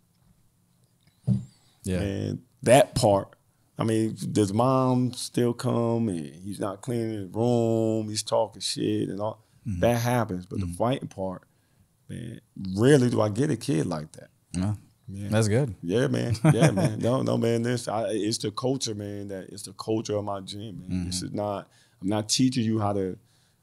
Yeah. And that part, I mean, does mom still come and he's not cleaning his room, he's talking shit and all, mm-hmm. that happens. But mm-hmm. the fighting part, man, rarely do I get a kid like that. Yeah, yeah. That's good. Yeah, man, yeah, man. No, no, man, this, I, it's the culture, man, that it's the culture of my gym, man. Mm-hmm. This is not, I'm not teaching you how to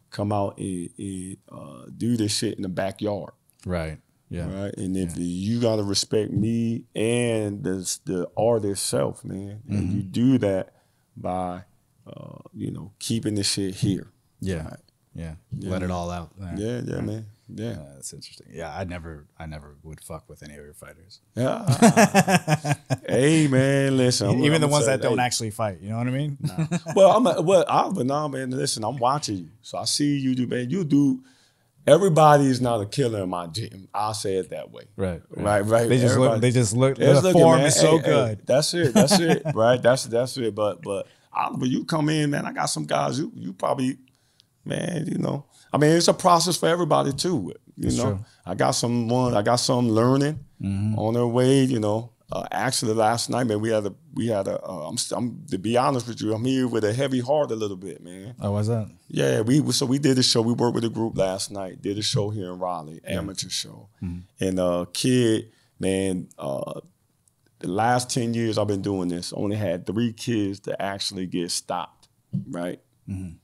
come out and, and uh, do this shit in the backyard. Right. Yeah. Right. And if yeah. you got to respect me and the, the artist self, man, and mm-hmm. you do that by, uh, you know, keeping this shit here. Yeah. Right? Yeah. yeah. Let it all out. There. Yeah. Yeah, man. Yeah. Uh, that's interesting. Yeah. I never, I never would fuck with any of your fighters. Yeah. Hey, man, listen. Even I'm the ones that don't hey. actually fight. You know what I mean? Nah. well, I'm a, well, I, but nah, man, listen, I'm watching you. So I see you do, man, you do. Everybody is not a killer in my gym. I'll say it that way. Right, right, right. right. They just Everybody, look. They just look. The form is so hey, good. Hey, that's it. That's it. Right. That's that's it. But but Oliver, you come in, man. I got some guys. You you probably, man. You know. I mean, it's a process for everybody too. You that's know. True. I got someone. I got some learning mm-hmm. on their way. You know. Uh, actually, last night, man, we had a we had a. Uh, I'm, I'm to be honest with you, I'm here with a heavy heart a little bit, man. Oh, what's that? Yeah, we so we did a show. We worked with a group last night. Did a show here in Raleigh, amateur yeah. show. Mm-hmm. And uh, kid, man, uh, the last ten years I've been doing this, only had three kids to actually get stopped. Right? Mm-hmm.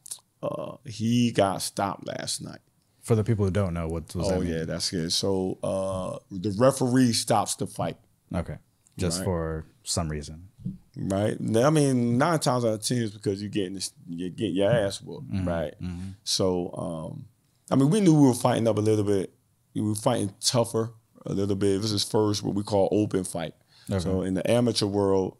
Uh, he got stopped last night. For the people who don't know, what was oh, that? Oh yeah, that's it. So uh, the referee stops the fight. Okay. Just right. for some reason, right? I mean, nine times out of ten is because you're getting this, you get your ass whooped, mm-hmm. right? Mm-hmm. So, um, I mean, we knew we were fighting up a little bit. We were fighting tougher a little bit. This is first what we call open fight. Okay. So, in the amateur world,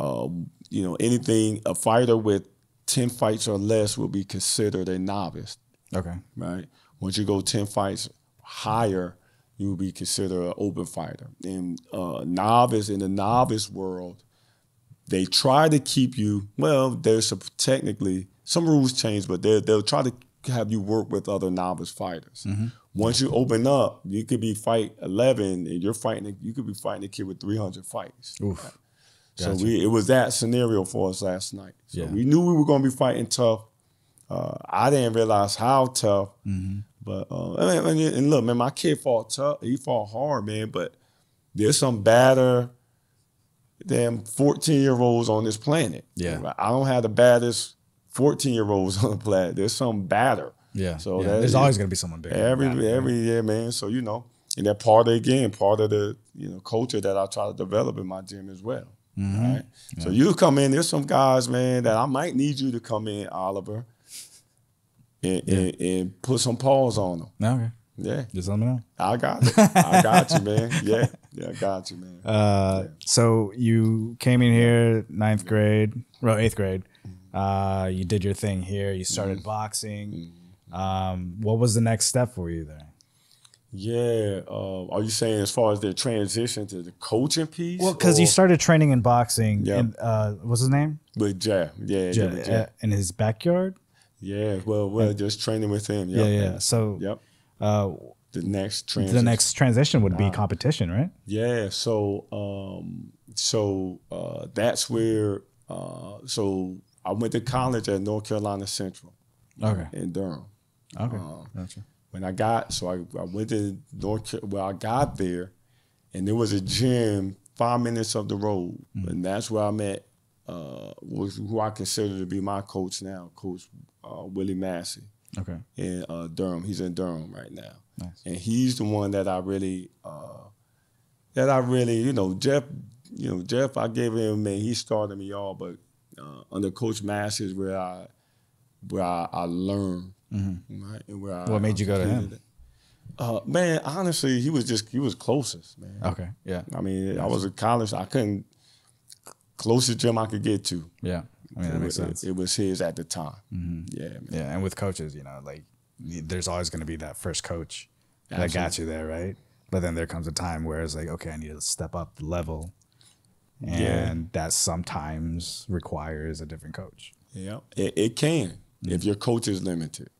uh, you know, anything a fighter with ten fights or less will be considered a novice. Okay, right? Once you go ten fights higher, you would be considered an open fighter. And uh, novice, in the novice world, they try to keep you, well, there's a, technically, some rules change, but they'll try to have you work with other novice fighters. Mm-hmm. Once you open up, you could be fight eleven, and you're fighting, you could be fighting a kid with three hundred fights. Oof. Right? Gotcha. So we, it was that scenario for us last night. So yeah. we knew we were gonna be fighting tough. Uh, I didn't realize how tough. Mm-hmm. But uh, and, and look, man, my kid fought tough. He fought hard, man. But there's some badder than fourteen-year-olds on this planet. Yeah, I don't have the baddest fourteen-year-olds on the planet. There's some badder. Yeah. So yeah. That, there's always gonna be someone bigger. Every badder, every man. year, man. So you know, and that part of again, part of the you know culture that I try to develop in my gym as well. Mm-hmm. Right. Yeah. So you come in. There's some guys, man, that I might need you to come in, Oliver. And, yeah. and, and put some paws on them. Okay. Yeah. Just let me know. I got it. I got you, man. Yeah. Yeah, I got you, man. Uh, yeah. So you came in here ninth grade, well, eighth grade. Uh, you did your thing here. You started mm-hmm. boxing. Um, what was the next step for you there? Yeah. Uh, are you saying as far as the transition to the coaching piece? Well, because you started training in boxing. Yeah. In, uh, what's his name? With Jeff. Yeah. Jeff, yeah Jeff. In his backyard? Yeah, well, well, just training with him. Yep. Yeah, yeah. So, yep. Uh, the next transition. The next transition would wow. be competition, right? Yeah. So, um, so uh, that's where. Uh, so I went to college at North Carolina Central. Okay. In Durham. Okay. Um, gotcha. When I got, so I, I went to North. Well, I got there, and there was a gym five minutes up the road, mm-hmm. and that's where I met. Uh, was who I consider to be my coach now, Coach uh, Willie Massey. Okay. In uh, Durham, he's in Durham right now, nice. And he's the one that I really, uh, that I really, you know, Jeff, you know, Jeff, I gave him, man, he started me all, but uh, under Coach Massey is where I, where I, I learned, mm-hmm. right, and where I. What made you go to him? Uh, man, honestly, he was just he was closest, man. Okay. Yeah. I mean, nice. I was in college, I couldn't. Closest gym I could get to. Yeah, I mean, that makes sense. It, it was his at the time. Mm-hmm. Yeah, man. Yeah, and with coaches, you know, like there's always going to be that first coach Absolutely. that got you there, right? But then there comes a time where it's like, okay, I need to step up the level, and yeah. that sometimes requires a different coach. Yeah, it, it can mm-hmm. if your coach is limited.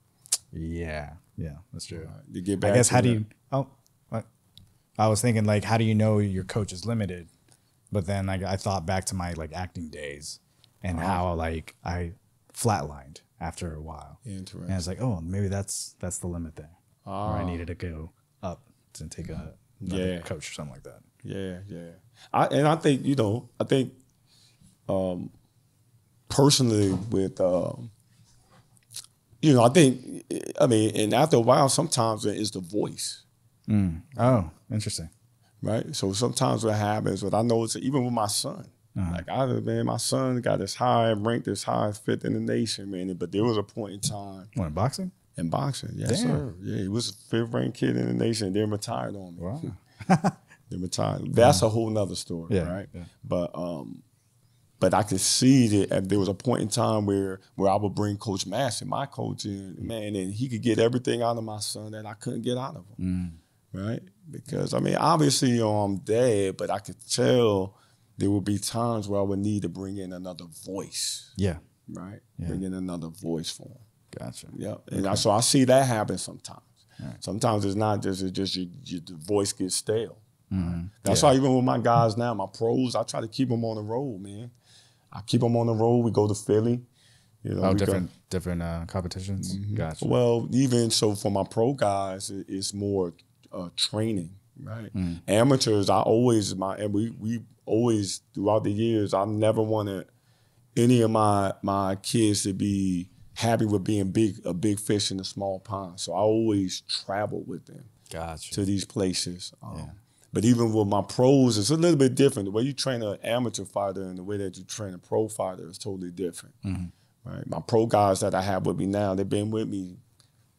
Yeah, yeah, that's true. Right, to get back, I guess. To how that. do you? Oh, what? I was thinking, like, how do you know your coach is limited? But then like, I thought back to my like acting days and wow. how like I flatlined after a while. Interesting. And I was like, oh, maybe that's that's the limit there. Ah. Or I needed to go up and take a yeah. coach or something like that. Yeah, yeah. I, and I think, you know, I think um, personally with, um, you know, I think, I mean, and after a while, sometimes it's the voice. Mm. Oh, interesting. Right. So sometimes what happens, what I notice, even with my son, uh-huh. like I man, my son got as high ranked, as high as fifth in the nation, man. But there was a point in time. What, in boxing? In boxing, yes, Damn. sir. Yeah, he was a fifth ranked kid in the nation. They retired on me. Wow. They retired. That's wow. a whole nother story, yeah, right? Yeah. But um, but I could see that if there was a point in time where where I would bring Coach Massey, my coach, in, man, and he could get everything out of my son that I couldn't get out of him, mm. right? Because I mean, obviously, you know, I'm dead, but I could tell there would be times where I would need to bring in another voice. Yeah. Right? Yeah. Bring in another voice for him. Gotcha. Yeah. And okay. I, so I see that happen sometimes. Right. Sometimes it's not just, it's just your, your, the voice gets stale. Mm-hmm. That's yeah. why even with my guys now, my pros, I try to keep them on the road, man. I keep them on the road. We go to Philly. You know, oh, different go, different uh, competitions? Mm-hmm. Gotcha. Well, even so for my pro guys, it, it's more uh, training, right? Mm. Amateurs, I always, my and we, we always, throughout the years, I never wanted any of my, my kids to be happy with being big a big fish in a small pond. So I always travel with them gotcha. to these places. Um, yeah. But even with my pros, it's a little bit different. The way you train an amateur fighter and the way that you train a pro fighter is totally different. Mm-hmm. Right? My pro guys that I have with me now, they've been with me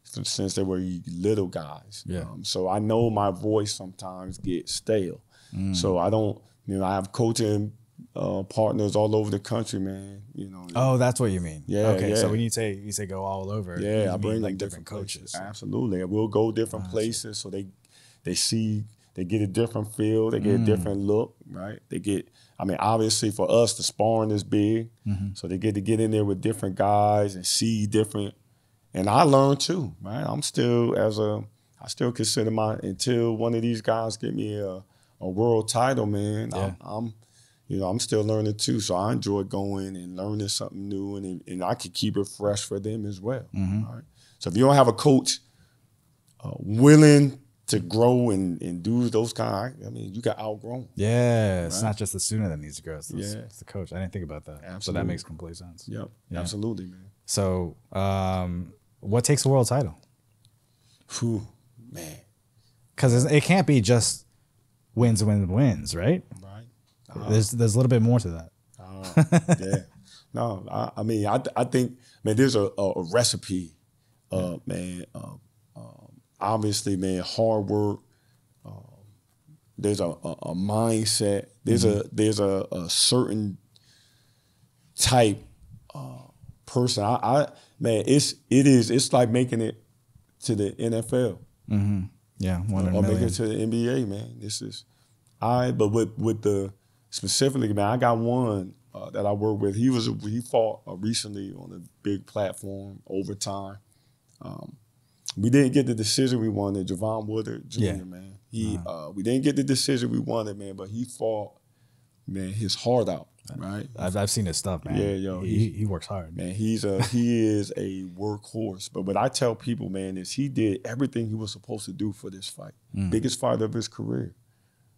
since they were little guys. Yeah. Um, so I know my voice sometimes gets stale. Mm. So I don't, you know, I have coaching uh, partners all over the country, man. You know. Oh, that's what you mean. Yeah. Okay. Yeah. So when you say you say go all over, yeah, I bring like different, different coaches. Places. Absolutely, we'll go different oh, places so they they see. They get a different feel. They get mm. a different look, right? They get, I mean, obviously for us, the sparring is big. Mm-hmm. So they get to get in there with different guys and see different. And I learn too, right? I'm still as a, I still consider my, until one of these guys get me a, a world title, man, yeah. I'm, I'm, you know, I'm still learning too. So I enjoy going and learning something new and, and I can keep it fresh for them as well, mm-hmm. right? So if you don't have a coach uh, willing to grow and, and do those kind of, I mean, you got outgrown. Yeah, right? It's not just the student that needs to grow, it's, yeah. it's the coach. I didn't think about that. Absolutely. So that makes complete sense. Yep, yeah. absolutely, man. So um, what takes a world title? Whew, man. Because it can't be just wins, wins, wins, right? Right. Uh, there's, there's a little bit more to that. Uh, yeah. No, I, I mean, I, I think, man, there's a, a, a recipe, uh, yeah. man, uh, obviously, man, hard work. Uh, there's a, a, a mindset. There's mm-hmm. a there's a, a certain type uh, person. I, I man, it's it is it's like making it to the N F L. Mm-hmm. Yeah, one in a million. Or making it to the N B A, man. This is I. But with with the specifically, man, I got one uh, that I work with. He was he fought uh, recently on a big platform, Overtime. Um, We didn't get the decision we wanted, Javon Woodard Junior, yeah. man. He, uh-huh. uh, we didn't get the decision we wanted, man, but he fought, man, his heart out, right? I've, I've seen his stuff, man. Yeah, yo. He, he, he works hard. Man, he's a, he is a workhorse. But what I tell people, man, is he did everything he was supposed to do for this fight. Mm. Biggest fight of his career,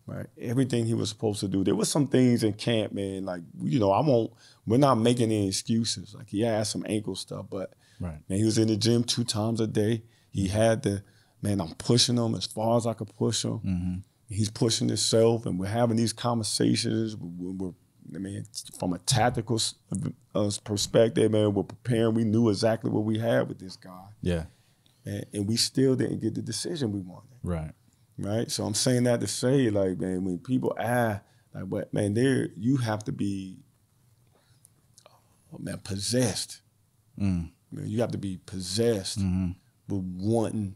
right? Everything he was supposed to do. There was some things in camp, man, like, you know, I won't, we're not making any excuses. Like, he had some ankle stuff, but right. man, he was in the gym two times a day. He had the, man, I'm pushing him as far as I could push him. Mm-hmm. He's pushing himself, and we're having these conversations. We're, we're, I mean, from a tactical uh, perspective, man, we're preparing. We knew exactly what we had with this guy. Yeah. And, and we still didn't get the decision we wanted. Right. Right? So I'm saying that to say, like, man, when people ask, like, what, man, there, you have to be, oh, man, possessed. Mm. Man, you have to be possessed. Mm-hmm. wanting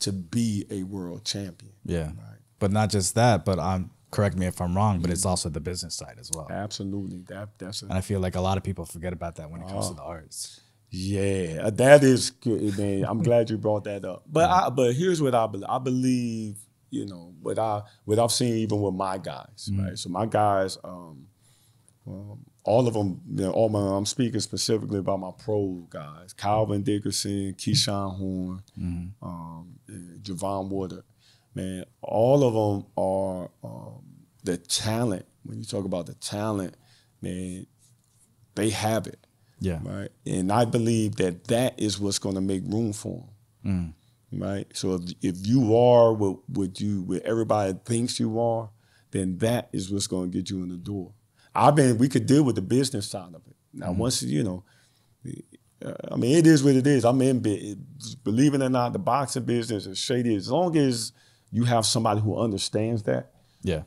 to be a world champion. Yeah. Right? But not just that, but I'm correct me if I'm wrong, mm-hmm. but it's also the business side as well. Absolutely. That that's a, and I feel like a lot of people forget about that when it comes uh, to the arts. Yeah. That is good, man. I'm glad you brought that up. But yeah. I but here's what I believe. I believe, you know, what I what I've seen even with my guys, mm-hmm. right? So my guys, um, um all of them, you know, all my, I'm speaking specifically about my pro guys, Calvin Dickerson, Keyshawn Horn, mm-hmm. um, Javon Woodard. Man, all of them are um, the talent. When you talk about the talent, man, they have it. Yeah. Right? And I believe that that is what's going to make room for them. Mm. right? So if, if you are what, what you what everybody thinks you are, then that is what's going to get you in the door. I mean, we could deal with the business side of it. Now, mm-hmm. once, you know, I mean, it is what it is. I mean, believe it or not, the boxing business is shady. As long as you have somebody who understands that. Yeah.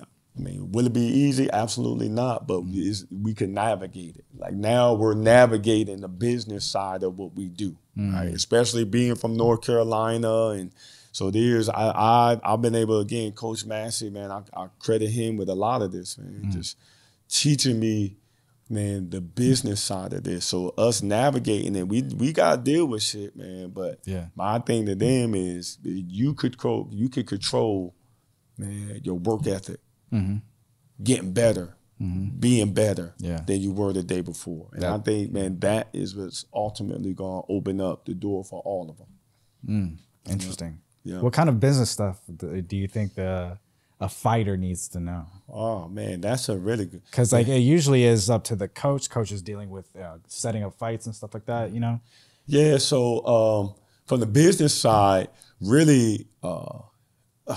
I mean, will it be easy? Absolutely not, but we can navigate it. Like now we're navigating the business side of what we do, mm-hmm. right? Especially being from North Carolina. And so there's, I, I, I've been able, again, Coach Massey, man, I, I credit him with a lot of this, man. Mm-hmm. Just teaching me, man, the business side of this. So us navigating it, we we gotta deal with shit, man. But yeah. my thing to them is you could co- you could control, man, your work ethic, mm-hmm. getting better, mm-hmm. being better yeah. than you were the day before. And that, I think, man, that is what's ultimately gonna open up the door for all of them. Mm, interesting. Yeah. What kind of business stuff do you think the a fighter needs to know? Oh man, that's a really good. Because like it usually is up to the coach. Coach is dealing with uh, setting up fights and stuff like that, you know? Yeah, so um, from the business side, really uh, uh,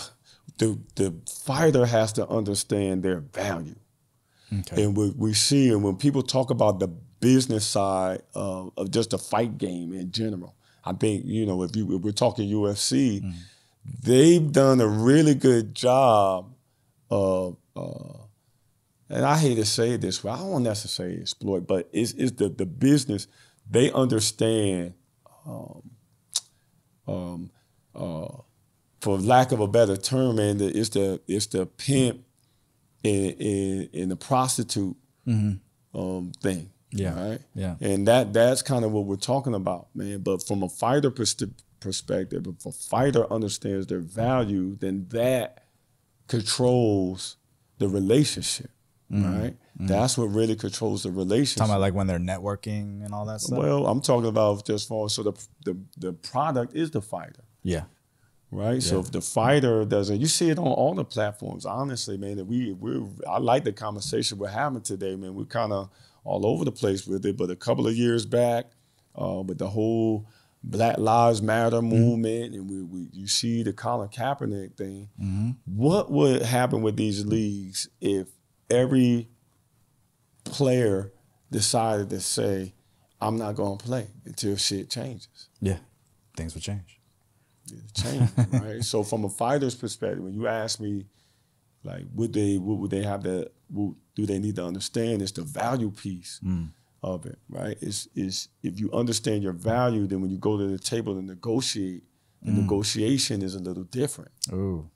the, the fighter has to understand their value. Okay. And what we see, and when people talk about the business side of, of just the fight game in general, I think, you know, if, you, if we're talking U F C, mm. they've done a really good job of, uh, and I hate to say it this way, I don't necessarily exploit, but it's, it's the, the business, they understand, um, um, uh, for lack of a better term, man, the, it's, the, it's the pimp and, and, and the prostitute mm-hmm. um, thing. Yeah, right? Yeah. And that that's kind of what we're talking about, man. But from a fighter pers- perspective, if a fighter understands their value, then that controls the relationship, mm-hmm. right? Mm-hmm. That's what really controls the relationship. Talking about like when they're networking and all that stuff? Well, I'm talking about just for, so the, the, the product is the fighter. Yeah. Right? Yeah. So if the fighter doesn't, you see it on all the platforms, honestly, man, that we, we're, I like the conversation we're having today, man. We're kind of all over the place with it, but a couple of years back, uh, with the whole Black Lives Matter movement, mm-hmm. and we, we you see the Colin Kaepernick thing, mm-hmm. what would happen with these leagues if every player decided to say, I'm not gonna play until shit changes? Yeah, things would change. It'd change, right? So from a fighter's perspective, when you ask me, like, would they, what would they have to, what do they need to understand? It's the value piece mm. of it, right? It's, it's, if you understand your value, then when you go to the table to negotiate, the mm. negotiation is a little different. Ooh,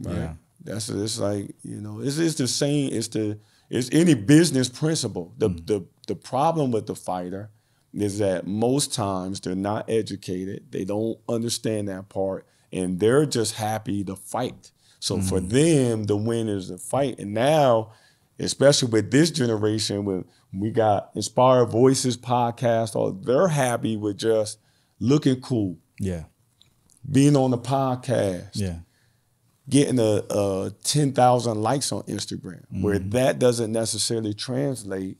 right? Yeah. That's, it's like, you know, it's, it's the same, it's the, it's any business principle. The, mm. the, the problem with the fighter is that most times they're not educated. They don't understand that part, and they're just happy to fight. So mm-hmm. for them, the win is the fight. And now, especially with this generation, when we got Inspired Voices podcast, or they're happy with just looking cool. Yeah. Being on the podcast. Yeah. Getting a, a ten thousand likes on Instagram, mm-hmm. where that doesn't necessarily translate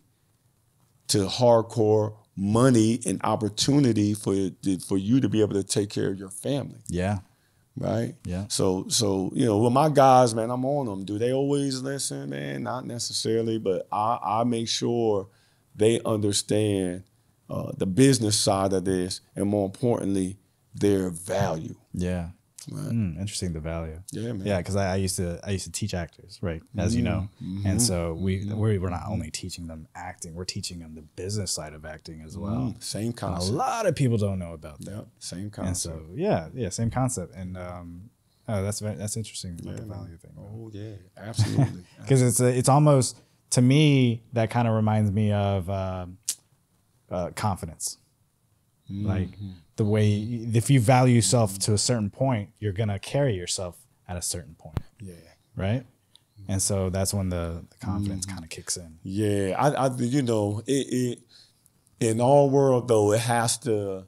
to hardcore money and opportunity for, for you to be able to take care of your family. Yeah. Right? Yeah. So, so you know, with my guys, man, I'm on them. Do they always listen, man? Not necessarily, but I, I make sure they understand uh, the business side of this, and more importantly, their value. Yeah. Right? Mm, interesting, the value. Yeah, man. Yeah, because I, I used to I used to teach actors, right? As mm-hmm. you know, mm-hmm. and so we mm-hmm. we're, we're not only teaching them acting, we're teaching them the business side of acting as well. Mm, same concept. And a lot of people don't know about that. Yep, same concept. And so yeah, yeah, same concept. And um, oh, that's very, that's interesting about yeah, the value man. thing. Right? Oh yeah, absolutely. Because it's a, it's almost to me that kind of reminds me of uh, uh, confidence, mm-hmm. like. The way, if you value yourself to a certain point, you're gonna carry yourself at a certain point. Yeah. Right. And so that's when the, the confidence mm. kind of kicks in. Yeah, I, I you know, it, it in all world though it has to.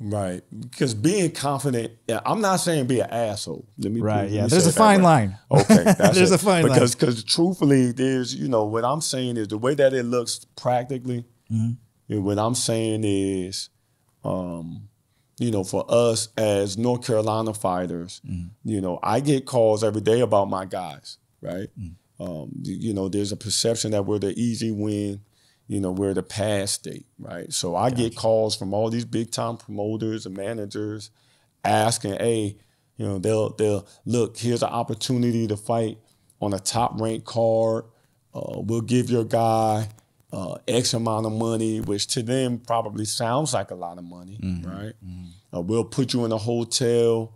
Right, because being confident, I'm not saying be an asshole. Let me, right, let yeah. Me there's a fine right. line. Okay, that's there's it. a fine because, line because because truthfully, there's you know what I'm saying is the way that it looks practically. Mm-hmm. And what I'm saying is, Um, you know, for us as North Carolina fighters, mm-hmm. you know, I get calls every day about my guys, right? Mm-hmm. um, you know, there's a perception that we're the easy win, you know, we're the past state, right? So I gotcha. Get calls from all these big time promoters and managers asking, hey, you know, they'll, they'll look, here's an opportunity to fight on a top ranked card. Uh, we'll give your guy uh, X amount of money, which to them probably sounds like a lot of money, mm-hmm. right? Mm-hmm. Uh, we'll put you in a hotel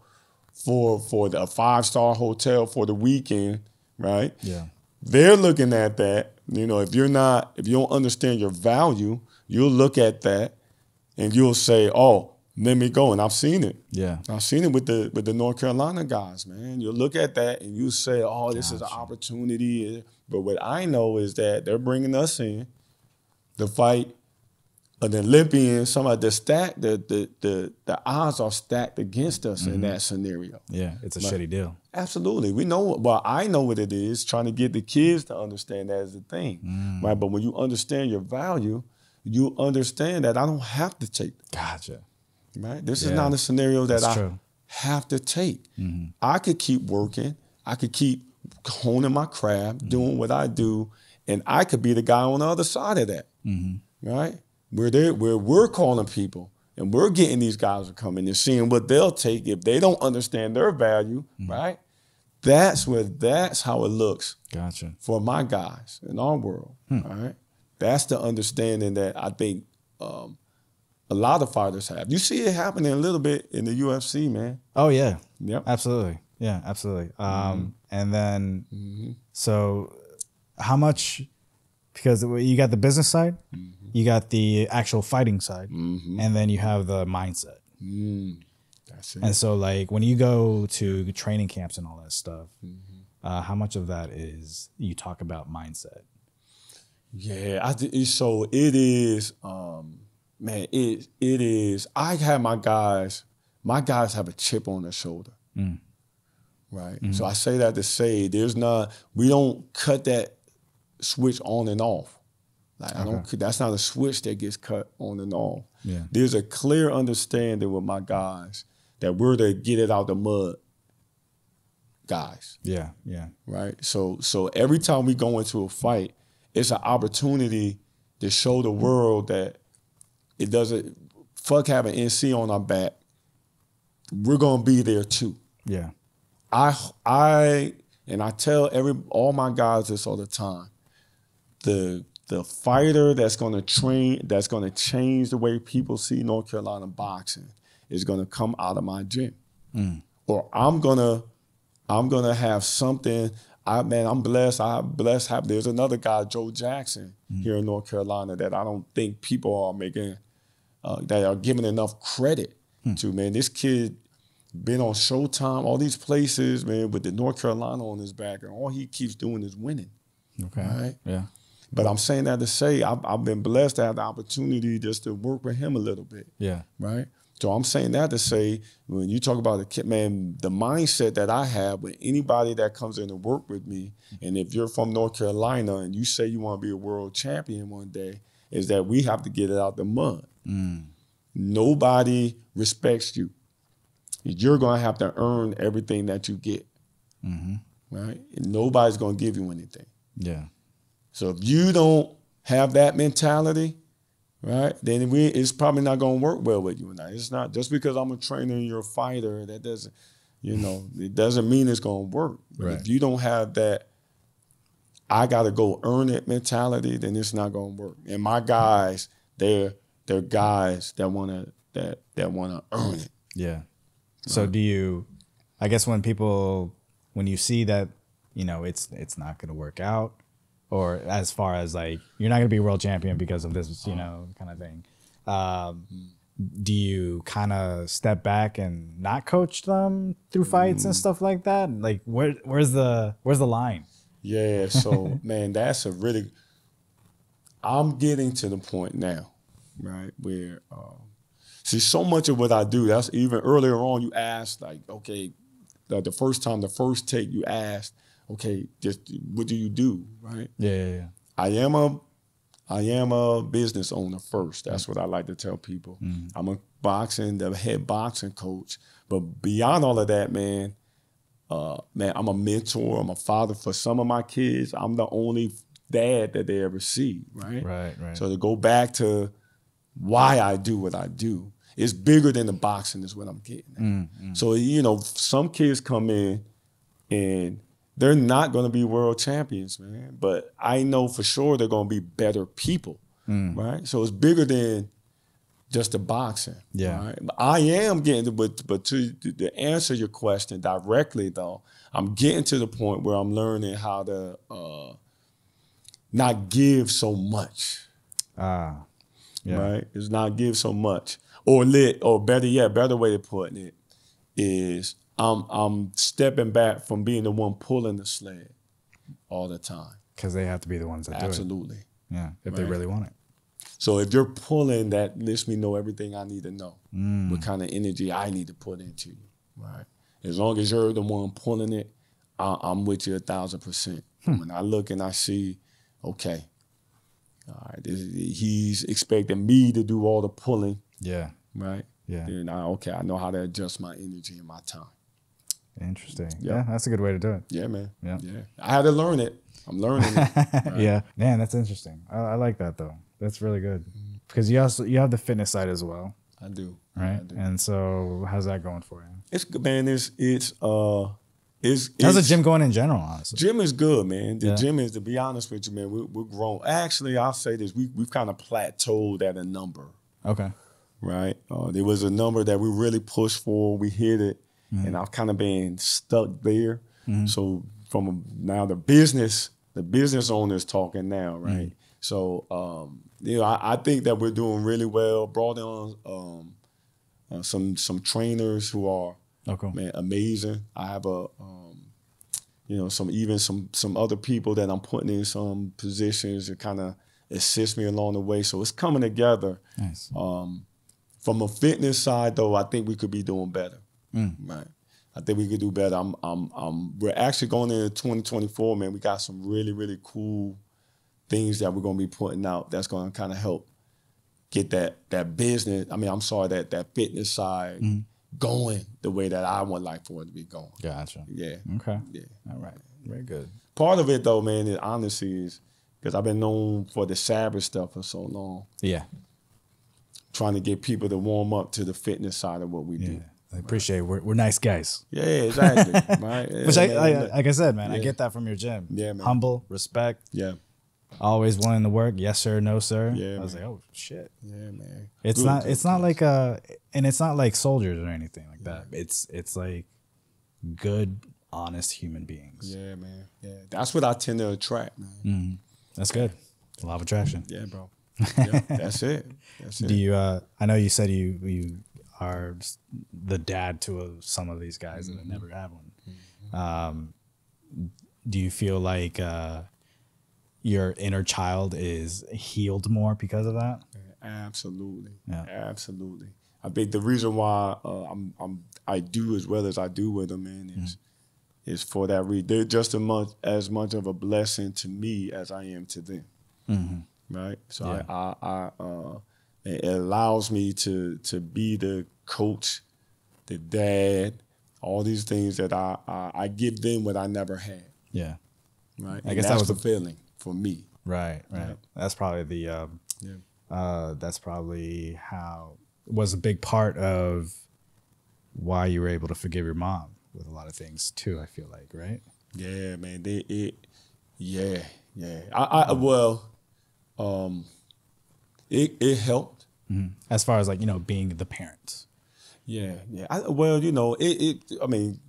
for, for the, a five-star hotel for the weekend, right? Yeah. They're looking at that. You know, if you're not, if you don't understand your value, you'll look at that and you'll say, oh, let me go. And I've seen it. Yeah. I've seen it with the with the North Carolina guys, man. You'll look at that and you say, oh, this gotcha. Is an opportunity. But what I know is that they're bringing us in to fight an Olympian. Some of the stack, the, the, the, the odds are stacked against us mm-hmm. in that scenario. Yeah, it's a like, shitty deal. Absolutely. We know, well, I know what it is. Trying to get the kids to understand that is the thing, mm. right? But when you understand your value, you understand that I don't have to take that. Gotcha. Right? This yeah. is not a scenario that That's I true. Have to take. Mm-hmm. I could keep working. I could keep honing my craft, mm-hmm. doing what I do, and I could be the guy on the other side of that, mm-hmm. right? Where they're, where we're calling people and we're getting these guys to come in and seeing what they'll take if they don't understand their value, mm-hmm. right? That's where, that's how it looks gotcha. For my guys in our world, hmm. all right? That's the understanding that I think um, a lot of fighters have. You see it happening a little bit in the U F C, man. Oh, yeah. Yep. Absolutely. Yeah, absolutely. Um, mm-hmm. And then, mm-hmm. so how much, because you got the business side, mm-hmm. you got the actual fighting side, mm-hmm. and then you have the mindset. Mm. That's it. And so like when you go to training camps and all that stuff, mm-hmm. uh, how much of that is you talk about mindset? Yeah, I th- so it is, um, man, it it is, I have my guys, my guys have a chip on their shoulder. Mm. Right. Mm-hmm. So I say that to say there's not, we don't cut that switch on and off. Like okay. I don't, that's not a switch that gets cut on and off. Yeah. There's a clear understanding with my guys that we're the get it out the mud guys. Yeah. Yeah. Right. So, so every time we go into a fight, it's an opportunity to show the world that it doesn't, fuck having N C on our back. We're going to be there too. Yeah. I I and I tell every all my guys this all the time. The the fighter that's gonna train, that's gonna change the way people see North Carolina boxing is gonna come out of my gym. Mm. Or I'm gonna, I'm gonna have something. I man, I'm blessed. I'm blessed. Have, there's another guy, Joe Jackson, mm. here in North Carolina that I don't think people are making uh, that are giving enough credit mm. to, man. This kid been on Showtime, all these places, man, with the North Carolina on his back, and all he keeps doing is winning. Okay. Right? Yeah. But I'm saying that to say I've, I've been blessed to have the opportunity just to work with him a little bit. Yeah. Right? So I'm saying that to say, when you talk about a kid, man, the mindset that I have with anybody that comes in to work with me, and if you're from North Carolina and you say you want to be a world champion one day, is that we have to get it out the mud. Mm. Nobody respects you. You're going to have to earn everything that you get, mm-hmm. right? And nobody's going to give you anything. Yeah. So if you don't have that mentality, right, then we, it's probably not going to work well with you and I. It's not just because I'm a trainer and you're a fighter, that doesn't, you know, it doesn't mean it's going to work. Right. If you don't have that, I got to go earn it mentality, then it's not going to work. And my guys, they're, they're guys that want to, that, that want to earn it. Yeah. So do you, I guess when people, when you see that, you know, it's it's not going to work out, or as far as like, you're not going to be world champion because of this, you know, kind of thing. Um, do you kind of step back and not coach them through fights mm. and stuff like that? Like, where where's the, where's the line? Yeah, so, man, that's a really, I'm getting to the point now, right, where, um, see, so much of what I do, that's even earlier on, you asked, like, okay, the, the first time, the first take, you asked, okay, just what do you do, right? Yeah, yeah, yeah. I am a, I am a business owner first. That's what I like to tell people. Mm-hmm. I'm a boxing, the head boxing coach. But beyond all of that, man, uh, man, I'm a mentor. I'm a father for some of my kids. I'm the only dad that they ever see, right? Right, right. So to go back to why I do what I do, it's bigger than the boxing is what I'm getting at. Mm-hmm. So, you know, some kids come in and they're not going to be world champions, man. But I know for sure they're going to be better people, mm. right? So it's bigger than just the boxing. Yeah, right? I am getting to, but, but to, to answer your question directly, though, I'm getting to the point where I'm learning how to uh, not give so much. Ah, yeah. Right? It's not give so much. Or lit, or better yet, better way of putting it is I'm I'm stepping back from being the one pulling the sled all the time. Because they have to be the ones that Absolutely. do it. Absolutely. Yeah, if right? they really want it. So if you're pulling, that lets me know everything I need to know, mm. what kind of energy I need to put into you. Right. As long as you're the one pulling it, I, I'm with you a thousand percent. Hmm. When I look and I see, okay, all right, this, he's expecting me to do all the pulling. Yeah. Right. Yeah. Then I, okay, I know how to adjust my energy and my time. Interesting. Yep. Yeah, that's a good way to do it. Yeah, man. Yeah. Yeah. I had to learn it. I'm learning it. Right. Yeah. Man, that's interesting. I, I like that though. That's really good because you also you have the fitness side as well. I do. Right. I do. And so, how's that going for you? It's good, man. It's it's uh, it's how's it's, the gym going in general? Honestly, gym is good, man. The yeah. gym is, to be honest with you, man. We're, we're grown. Actually, I'll say this: we we've kind of plateaued at a number. Okay. Right. Uh, there was a number that we really pushed for. We hit it. Mm-hmm. And I've kind of been stuck there. Mm-hmm. So from a, now the business, the business owner is talking now. Right. Mm-hmm. So, um, you know, I, I think that we're doing really well. Brought on um, uh, some some trainers who are oh, cool. man, amazing. I have a, um, you know, some even some some other people that I'm putting in some positions to kind of assist me along the way. So it's coming together. Nice. Um, From a fitness side, though, I think we could be doing better. Mm. Right, I think we could do better. I'm, I'm, I'm. We're actually going into twenty twenty-four, man. We got some really, really cool things that we're going to be putting out. That's going to kind of help get that that business. I mean, I'm sorry that that fitness side mm. going the way that I would like for it to be going. Gotcha. Yeah. Okay. Yeah. All right. Very good. Part of it, though, man, is honestly is because I've been known for the Sabbath stuff for so long. Yeah. Trying to get people to warm up to the fitness side of what we yeah, do. I appreciate right. it. We're, we're nice guys. Yeah, exactly. Right? Yeah, Which, I, man, I, like I said, man, yeah. I get that from your gym. Yeah, man. Humble, respect. Yeah. Always willing to work. Yes, sir. No, sir. Yeah, I was man. like, oh, shit. Yeah, man. It's good, not good, It's good. not like a, and it's not like soldiers or anything like yeah. that. It's, it's like good, honest human beings. Yeah, man. Yeah. That's what I tend to attract, man. Mm-hmm. That's good. Yeah. Law of attraction. Yeah, bro. Yeah, that's it. That's it. Do you? Uh, I know you said you you are the dad to uh, some of these guys mm-hmm. that have never had one. Mm-hmm. Um, do you feel like uh, your inner child is healed more because of that? Absolutely, yeah. absolutely. I think the reason why uh, I'm, I'm I do as well as I do with them, man, is mm-hmm. is for that reason. They're just as much as much of a blessing to me as I am to them. Mm-hmm. Right, so yeah. I, I, I uh, it allows me to to be the coach, the dad, all these things that I I, I give them what I never had. Yeah, right. I and guess that's that was the feeling for me. Right, right. Yeah. That's probably the. Um, yeah. Uh, that's probably how was a big part of why you were able to forgive your mom with a lot of things too. I feel like, right? Yeah, man. They, it. Yeah, yeah. I, I well. Um, it it helped mm-hmm. as far as like you know being the parent. Yeah, yeah. I, well, you know, it, it. I mean,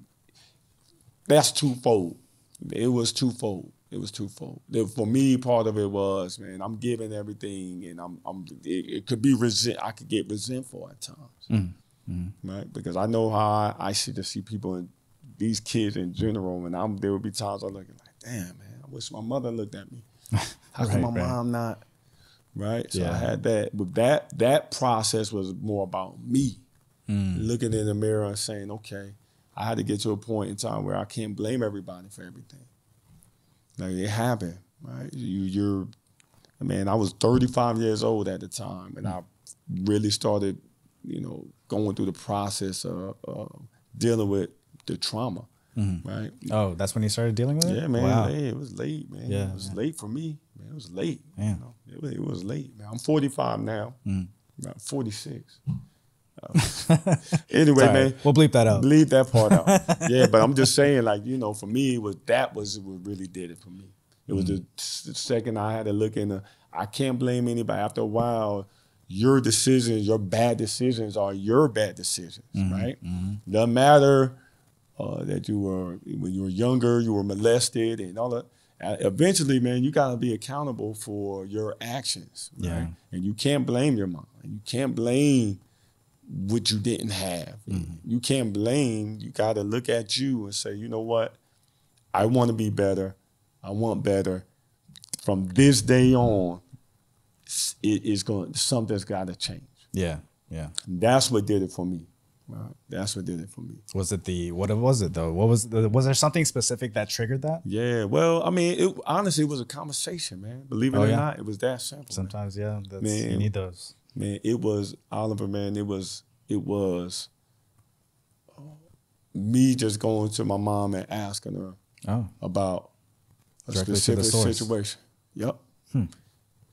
that's twofold. It was twofold. It was twofold. It, for me, part of it was, man, I'm giving everything, and I'm. I'm. It, it could be resent. I could get resentful at times, mm-hmm. right? Because I know how I, I see to see people and these kids in general, and I'm. There would be times I'm looking like, damn, man, I wish my mother looked at me. How come right, my right. mom not? Right? So yeah. I had that. But that that process was more about me mm. looking in the mirror and saying, okay, I had to get to a point in time where I can't blame everybody for everything. Like it happened, right? You, you're, I mean, I was thirty-five years old at the time, and I really started, you know, going through the process of uh, dealing with the trauma, mm-hmm. right? Oh, that's when you started dealing with it? Yeah, man. Wow. It was late, man. Yeah, it was man. late for me. Man, it was late. You know? it, was, it was late, man. I'm forty-five now. Mm. About forty-six. Uh, anyway, right. man. We'll bleep that out. Bleep that part out. Yeah, but I'm just saying, like, you know, for me, it was, that was what really did it for me. It was mm-hmm. the, the second I had to look in the, I can't blame anybody. After a while, your decisions, your bad decisions are your bad decisions, mm-hmm. right? Mm-hmm. Doesn't matter uh, that you were, when you were younger, you were molested and all that. Eventually, man, you got to be accountable for your actions, right? Yeah. And you can't blame your mom. You can't blame what you didn't have. Mm-hmm. You can't blame. You got to look at you and say, you know what? I want to be better. I want better. From this day on, it is going. Something's got to change. Yeah, yeah. And that's what did it for me. Right. That's what did it for me. Was it the what was it though? What was the, was there something specific that triggered that? Yeah. Well, I mean, it, honestly, it was a conversation, man. Believe it oh, or yeah? not, it was that simple. Sometimes, man. yeah, that's, man, you need those. Man, it was Oliver. Man, it was it was me just going to my mom and asking her oh. about. A Directly specific situation. Yep. Hmm.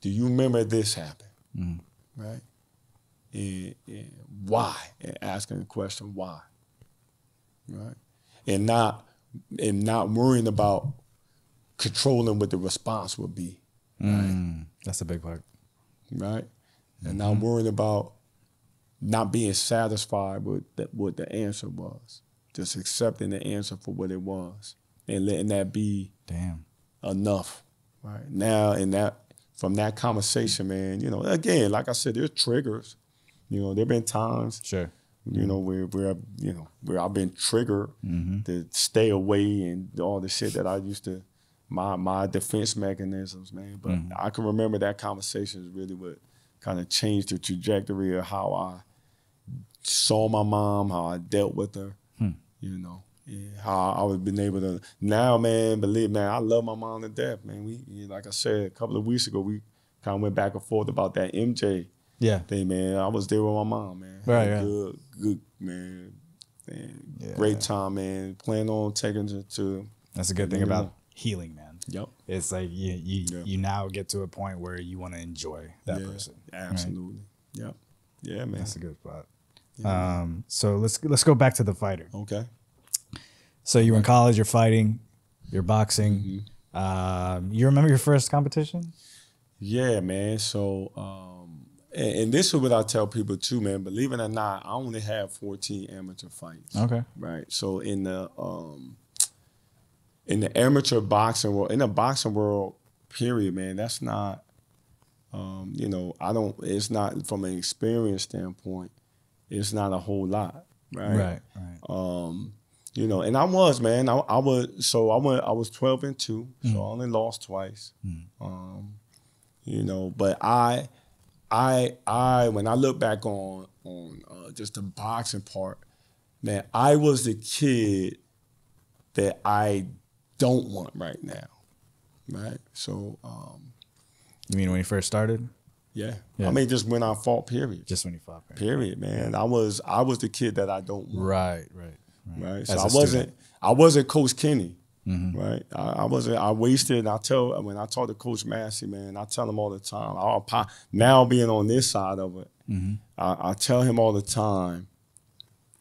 Do you remember this happened? Mm. Right? And, and why? And asking the question why. Right? And not and not worrying about controlling what the response would be. Mm. Right? That's a big part. Right? Mm-hmm. And not worrying about not being satisfied with the, what the answer was. Just accepting the answer for what it was and letting that be. Damn. Enough right now, and that from that conversation, man, you know, again, like I said, there's triggers. You know, there've been times, sure, you know, where where you know where I've been triggered mm-hmm. to stay away and all the shit that I used to, my my defense mechanisms, man. But mm-hmm. I can remember that conversation is really what kind of changed the trajectory of how I saw my mom, how I dealt with her, hmm. you know. Yeah, how I was been able to now, man. Believe, man, I love my mom to death, man. We, like I said a couple of weeks ago, we kind of went back and forth about that M J yeah. thing, man. I was there with my mom, man. Right, yeah. Good, good, man. man yeah. Great time, man. Plan on taking her to. That's a good thing about healing, man. Yep. It's like you, you, yep. you now get to a point where you want to enjoy that yeah, person. Absolutely. Right? Yep. Yeah, man. That's a good spot. Yeah. Um. So let's let's go back to the fighter. Okay. So you were in college, you're fighting, you're boxing. Mm-hmm. um, you remember your first competition? Yeah, man. So, um, and, and this is what I tell people too, man. Believe it or not, I only have fourteen amateur fights. Okay. Right. So in the um, in the amateur boxing world, in the boxing world, period, man. That's not, um, you know, I don't. It's not from an experience standpoint. It's not a whole lot, right? Right. Right. Um, You know, and I was, man. I, I was so I went. I was twelve and two, mm. so I only lost twice. Mm. Um, you know, but I, I, I. When I look back on on uh, just the boxing part, man, I was the kid that I don't want right now, right? So, um, you mean when you first started? Yeah. yeah, I mean, just when I fought, period. Just when you fought, period. Period, man. I was, I was the kid that I don't want. Right, right. Right, right? So I wasn't, student. I wasn't Coach Kenny, mm-hmm. right? I, I wasn't. I wasted. I tell when I talk to Coach Massey, man, I tell him all the time. I'll, now being on this side of it, mm-hmm. I, I tell him all the time,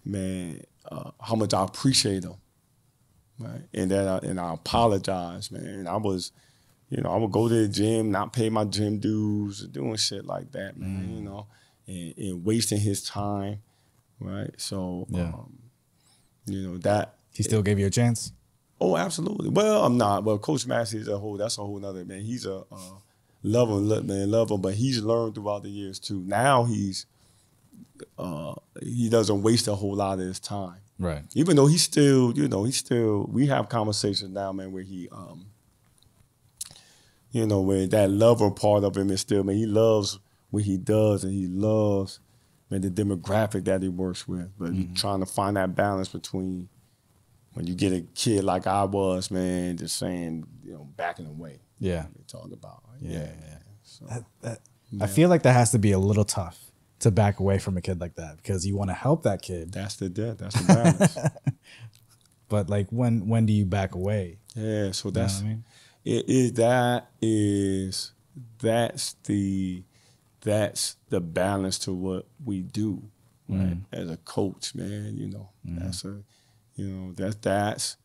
man, uh, how much I appreciate him, right? And that, I, and I apologize, man. And I was, you know, I would go to the gym, not pay my gym dues, doing shit like that, man. Mm-hmm. You know, and, and wasting his time, right? So, yeah. Um, you know that he still gave you a chance. Oh, absolutely. Well, I'm not. Well, Coach Massey is a whole. That's a whole nother man. He's a uh, love him, love, man, love him. But he's learned throughout the years too. Now he's uh, he doesn't waste a whole lot of his time. Right. Even though he's still, you know, he's still. We have conversations now, man, where he, um, you know, where that lover part of him is still. Man, he loves what he does, and he loves. Man, the demographic that he works with, but mm-hmm. you're trying to find that balance between when you get a kid like I was, man, just saying, you know, backing away. Yeah, they talk about. Yeah, yeah. yeah. So, that, that, yeah. I feel like that has to be a little tough to back away from a kid like that, because you want to help that kid. That's the debt. That's the balance. But like, when when do you back away? Yeah, so that's you know what I mean? it is that is that's the that's the balance to what we do, right? Mm. As a coach, man, you know, mm. that's a you know that that's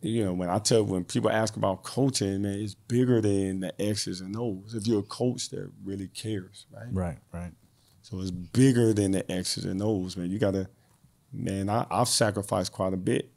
you know when I tell when people ask about coaching, man, it's bigger than the X's and O's. If you're a coach that really cares, right? Right, right. So it's bigger than the X's and O's, man. You gotta, man. I, I've sacrificed quite a bit.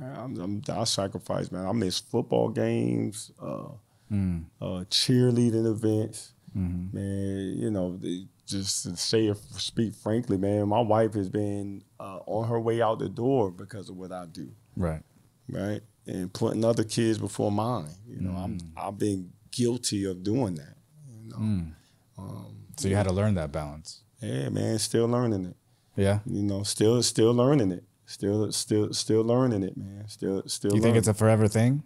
I'm, I'm, I sacrifice, man. I miss football games, uh, mm. uh, cheerleading events, mm-hmm. man. You know, just to say, speak frankly, man. My wife has been uh, on her way out the door because of what I do, right? Right, and putting other kids before mine. You know, mm. I'm, I've been guilty of doing that. You know, mm. um, so you had to learn that balance. Yeah, man. Still learning it. Yeah, you know, still, still learning it. Still, still, still learning it, man. Still, still. You think it's a forever thing?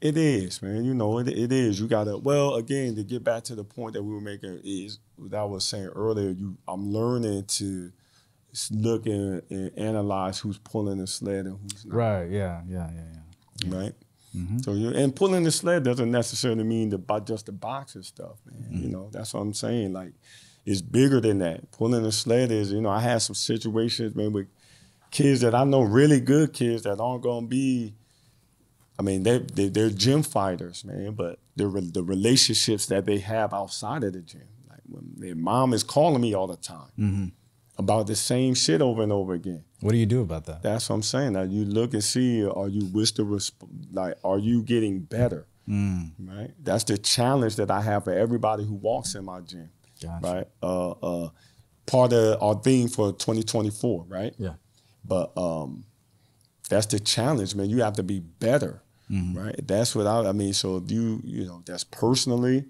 It is, man. You know, it it is. You gotta. Well, again, to get back to the point that we were making is that I was saying earlier. You, I'm learning to look and, and analyze who's pulling the sled and who's not. Right. Yeah. Yeah. Yeah. Yeah. Right. Mm-hmm. So you and pulling the sled doesn't necessarily mean the just the boxing stuff, man. Mm-hmm. You know, that's what I'm saying. Like, it's bigger than that. Pulling the sled is, you know, I had some situations, man, with kids that I know, really good kids that aren't gonna be, I mean, they, they, they're gym fighters, man, but the the relationships that they have outside of the gym. Like, when their mom is calling me all the time mm-hmm. about the same shit over and over again. What do you do about that? That's what I'm saying. Now you look and see, are you wish the, like, are you getting better, mm. right? That's the challenge that I have for everybody who walks in my gym, gotcha. Right? Uh, uh, part of our theme for twenty twenty-four, right? Yeah. But um, that's the challenge, man. You have to be better, mm-hmm. right? That's what I, I mean. So if you, you know, that's personally,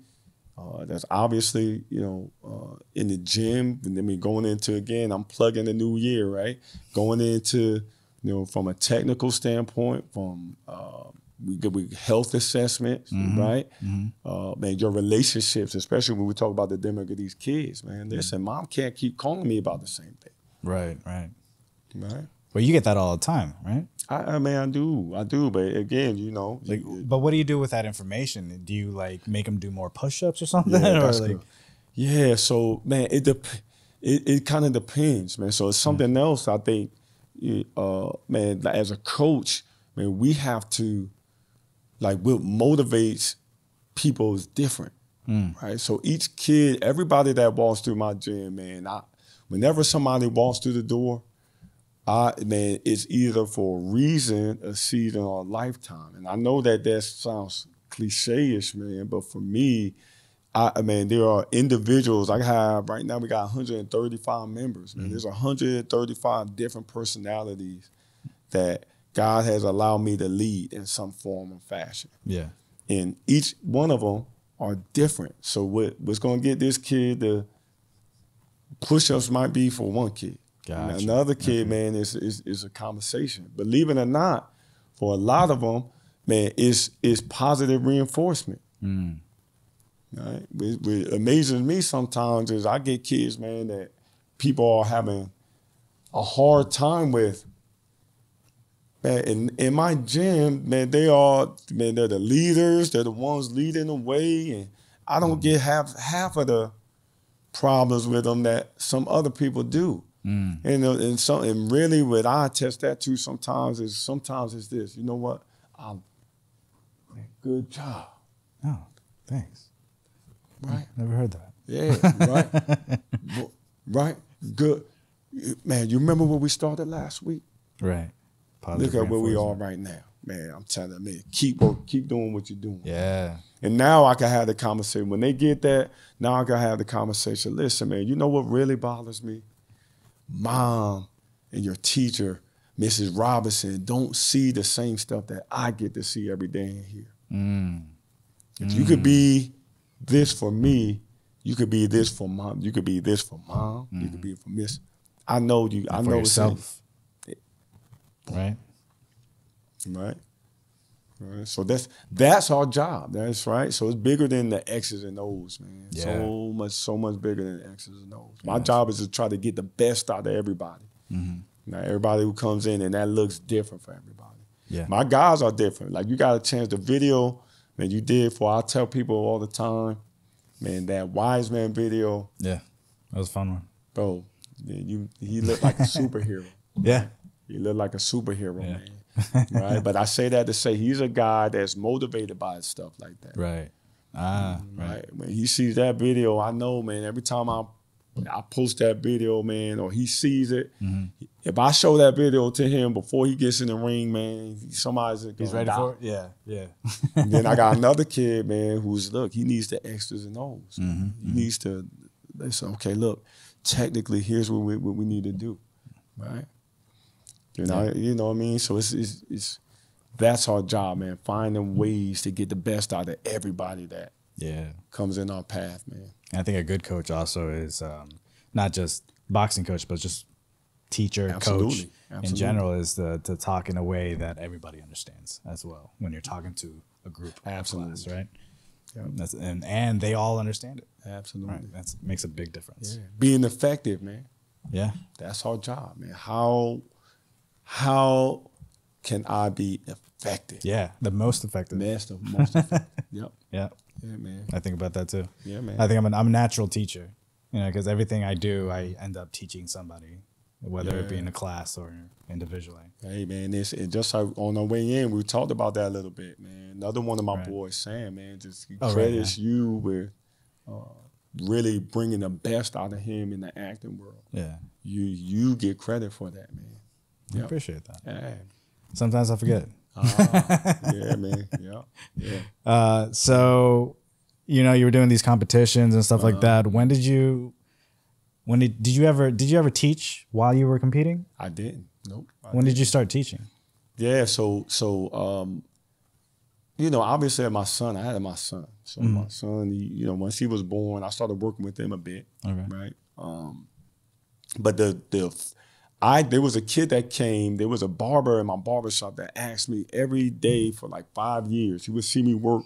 uh, that's obviously, you know, uh, in the gym. And I mean, going into, again, I'm plugging the new year, right? Going into, you know, from a technical standpoint, from uh, we, we health assessments, mm-hmm. right? Mm-hmm. uh, man, your relationships, especially when we talk about the dynamic of these kids, man. Listen, mm-hmm. mom can't keep calling me about the same thing. Right, right. Right. Well, you get that all the time, right? I, I mean, I do, I do. But again, you know, like, you, but what do you do with that information? Do you like make them do more push-ups or something? Yeah, or like, cool. yeah. So, man, it de it, it kind of depends, man. So it's something yeah. else. I think, uh, man, as a coach, man, we have to, like, what motivates people is different, mm. right? So each kid, everybody that walks through my gym, man, I, whenever somebody walks through the door. I, man, it's either for a reason, a season, or a lifetime. And I know that that sounds cliche-ish, man, but for me, I, I mean, there are individuals. I have, right now we got one hundred thirty-five members, man. Mm-hmm. There's one hundred thirty-five different personalities that God has allowed me to lead in some form or fashion. Yeah. And each one of them are different. So what, what's going to get this kid to push-ups might be for one kid. Gotcha. And another kid, mm-hmm. man, is, is is a conversation. Believe it or not, for a lot of them, man, is is positive reinforcement. Mm. Right? What, what amazes me sometimes is I get kids, man, that people are having a hard time with. Man, in in my gym, man, they are, man, they're the leaders. They're the ones leading the way, and I don't mm. get half half of the problems with them that some other people do. Mm. And and so and really what I attest that to sometimes is sometimes it's this. You know what? I'm good job. Oh, thanks. Right. Never heard that. Yeah. Right. Right. Good. Man, you remember where we started last week? Right. Positive. Look at where we are right now, man. I'm telling you, man, keep keep doing what you're doing. Yeah. And now I can have the conversation. When they get that, now I can have the conversation. Listen, man, you know what really bothers me? Mom and your teacher, Missus Robinson, don't see the same stuff that I get to see every day in here. Mm. If mm. you could be this for me, you could be this for mom. You could be this for mom. Mm. You could be for Miss. I know you. And I know yourself. It's, it, right. Right. Right? So that's that's our job. That's right. So it's bigger than the X's and O's, man. Yeah. So much, so much bigger than X's and O's. My yes. job is to try to get the best out of everybody. Mm-hmm. Now everybody who comes in, and that looks different for everybody. Yeah. My guys are different. Like, you got a chance to video that you did for. I tell people all the time, man, that Wise Man video. Yeah, that was a fun one. Bro, you he looked like a superhero. Yeah. He looked like a superhero, yeah. man. Right, but I say that to say he's a guy that's motivated by stuff like that. Right. Ah, right. right. When he sees that video, I know, man, every time I I post that video, man, or he sees it, mm-hmm. if I show that video to him before he gets in the ring, man, somebody's gonna He's ready die. for it? Yeah, yeah. And then I got another kid, man, who's, look, he needs the extras and O's. Mm-hmm. He needs to, they say, okay, look, technically, here's what we, what we need to do, right? You know, yeah. you know what I mean? So it's, it's it's that's our job, man. Finding ways to get the best out of everybody that yeah comes in our path, man. And I think a good coach also is um, not just boxing coach, but just teacher, Absolutely. coach Absolutely. in general, is the, to talk in a way that everybody understands as well when you're talking to a group Absolutely. class, right? Yep. That's, and, and they all understand it. Absolutely. Right? That makes a big difference. Yeah. Being effective, man. Yeah. That's our job, man. How... How can I be effective? Yeah, the most effective. Most, most effective. Yep. Yeah. Yeah, man. I think about that too. Yeah, man. I think I'm an, I'm a natural teacher, you know, because everything I do, I end up teaching somebody, whether yeah. it be in a class or individually. Hey, man, it's, it just like on our way in, we talked about that a little bit, man. Another one of my right. boys, Sam, man, just he oh, credits right, yeah. you with uh, really bringing the best out of him in the acting world. Yeah. You, you get credit for that, man. I yep. appreciate that. Hey. Sometimes I forget. Uh, yeah, man. Yeah. yeah. Uh, so, you know, you were doing these competitions and stuff uh, like that. When did you? When did did you ever did you ever teach while you were competing? I didn't. Nope. I when didn't. did you start teaching? Yeah. So so um, you know, obviously my son. I had my son. So mm. my son, he, you know, once he was born, I started working with him a bit. Okay. Right. Um, but the the. I, there was a kid that came, there was a barber in my barbershop that asked me every day for like five years. He would see me work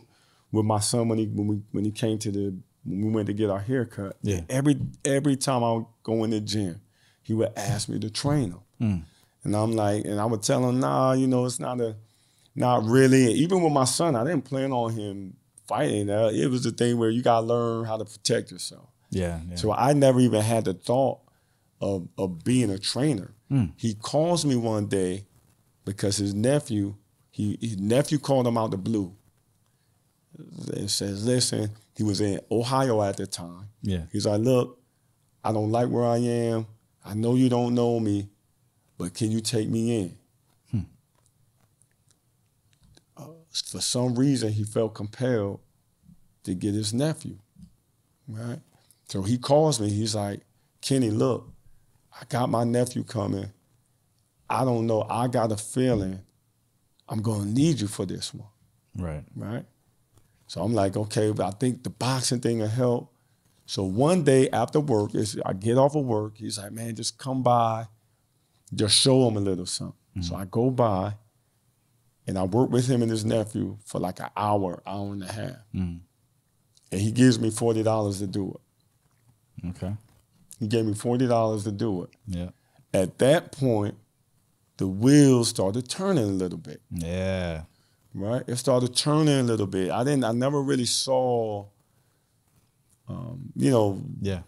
with my son when he, when we, when he came to the, when we went to get our haircut. Yeah. Every, every time I would go in the gym, he would ask me to train him. Mm. And I'm like, and I would tell him, nah, you know, it's not a, not really. And even with my son, I didn't plan on him fighting. It was the thing where you gotta learn how to protect yourself. Yeah. yeah. So I never even had the thought Of, of being a trainer. Mm. He calls me one day because his nephew, he, his nephew called him out the blue and says, listen, he was in Ohio at the time. Yeah. He's like, look, I don't like where I am. I know you don't know me, but can you take me in? Hmm. Uh, for some reason, he felt compelled to get his nephew, right? So he calls me, he's like, Kenny, look, I got my nephew coming. I don't know. I got a feeling I'm going to need you for this one. Right. Right? So I'm like, okay, but I think the boxing thing will help. So one day after work, it's, I get off of work. He's like, man, just come by. Just show him a little something. Mm-hmm. So I go by, and I work with him and his nephew for like an hour, hour and a half. Mm-hmm. And he gives me forty dollars to do it. Okay. He gave me forty dollars to do it. Yeah. At that point, the wheels started turning a little bit. Yeah. Right? It started turning a little bit. I didn't, I never really saw, um, you know, yeah.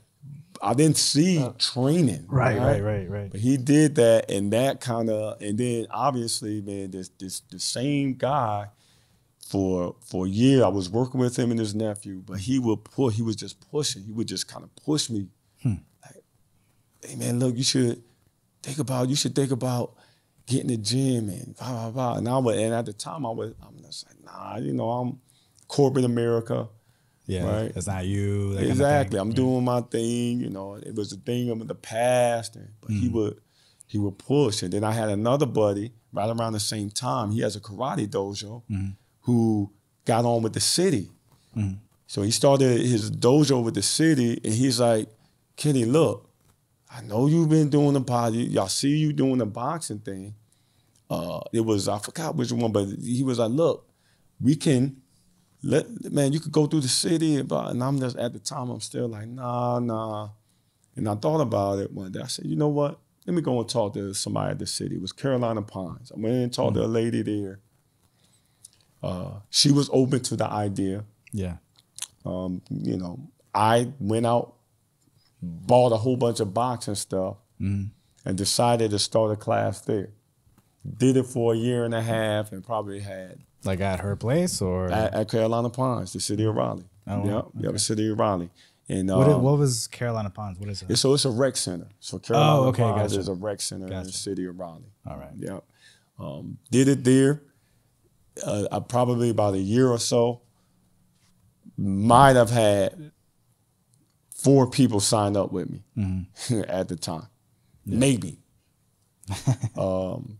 I didn't see uh, training. Right, right, right, right, right. But he did that, and that kind of, and then obviously, man, this, this, the same guy for, for a year, I was working with him and his nephew, but he would push, he was just pushing. He would just kind of push me. Hmm. Like, hey man, look, you should think about, you should think about getting the gym and blah, blah, blah. And I would, and at the time I was, I'm just like, nah, you know, I'm corporate America. Yeah, right? That's not you. That exactly. Kind of thing. I'm yeah. doing my thing, you know, it was a thing of the past, and, but mm. he would, he would push. And then I had another buddy right around the same time. He has a karate dojo mm. who got on with the city. Mm. So he started his dojo with the city, and he's like, Kenny, look, I know you've been doing the body. Y'all see you doing the boxing thing. Uh, it was, I forgot which one, but he was like, look, we can let, man, you could go through the city, but, and I'm just, at the time, I'm still like, nah, nah. And I thought about it one day. I said, you know what? Let me go and talk to somebody at the city. It was Carolina Pines. I went and talked mm-hmm. to a lady there. Uh, she was open to the idea. Yeah. Um, you know, I went out, bought a whole bunch of boxing stuff, mm-hmm. and decided to start a class there. Did it for a year and a half, and probably had. Like at her place, or at, at Carolina Pines, the city of Raleigh. Oh, yeah, okay. Yeah, the city of Raleigh. And what, um, is, what was Carolina Pines? What is it? So it's a rec center. So Carolina oh, okay, Pines gotcha. is a rec center gotcha. in the city of Raleigh. All right. Yeah. Um, did it there. Uh, I probably about a year or so. Might have had four people sign up with me mm-hmm. at the time, yeah. maybe. um,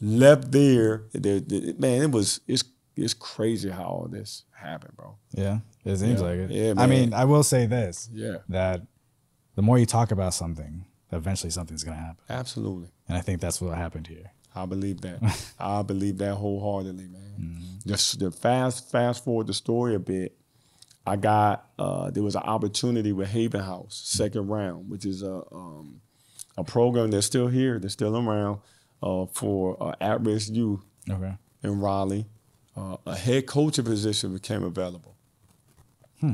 left there, there, there, man. It was it's it's crazy how all this happened, bro. Yeah, it seems yeah. like it. Yeah, man. I mean, I will say this. Yeah, that the more you talk about something, eventually something's gonna happen. Absolutely. And I think that's what happened here. I believe that. I believe that wholeheartedly, man. Mm-hmm. Just the fast, fast forward the story a bit. I got uh, there was an opportunity with Haven House, Second Round, which is a um, a program that's still here, that's still around uh, for uh, at-risk youth okay. in Raleigh. Uh, a head coaching position became available, hmm.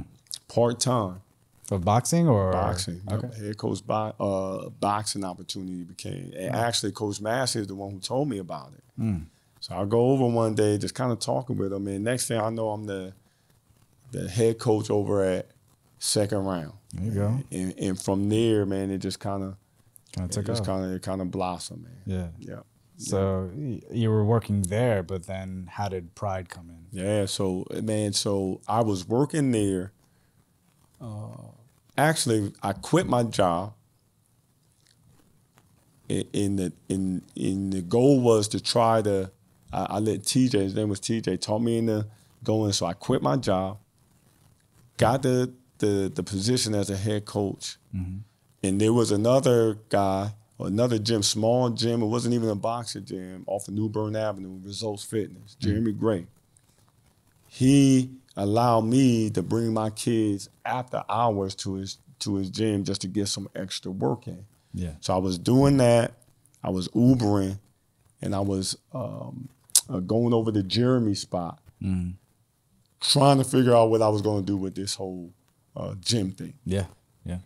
part time. For boxing or boxing? Okay. Head coach bo uh, boxing opportunity became. And actually, Coach Massey is the one who told me about it. Mm. So I go over one day, just kind of talking with him, and next thing I know, I'm the the head coach over at Second Round. There you go. And, and from there, man, it just kind of kind of took off. Kinda, it kind of blossomed, man. Yeah. Yeah. So yeah. you were working there, but then how did Pride come in? Yeah. So man, so I was working there. Uh, Actually, I quit my job. In, in the in in the goal was to try to. I, I let T J. His name was T J. Taught me into going. So I quit my job. Got the the the position as a head coach. Mm-hmm. And there was another guy, or another gym, small gym. It wasn't even a boxing gym off of New Bern Avenue, Results Fitness. Jeremy mm-hmm. Gray. He. Allow me to bring my kids after hours to his to his gym just to get some extra work in. Yeah. So I was doing that. I was Ubering, and I was um, uh, going over to Jeremy's spot, mm. trying to figure out what I was going to do with this whole uh, gym thing. Yeah, yeah.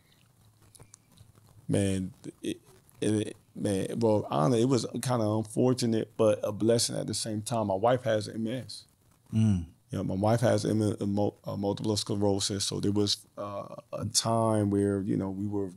Man, it, it, man. Well, honestly, it was kind of unfortunate, but a blessing at the same time. My wife has M S. Mm. You know, my wife has multiple sclerosis, so there was uh, a time where, you know, we were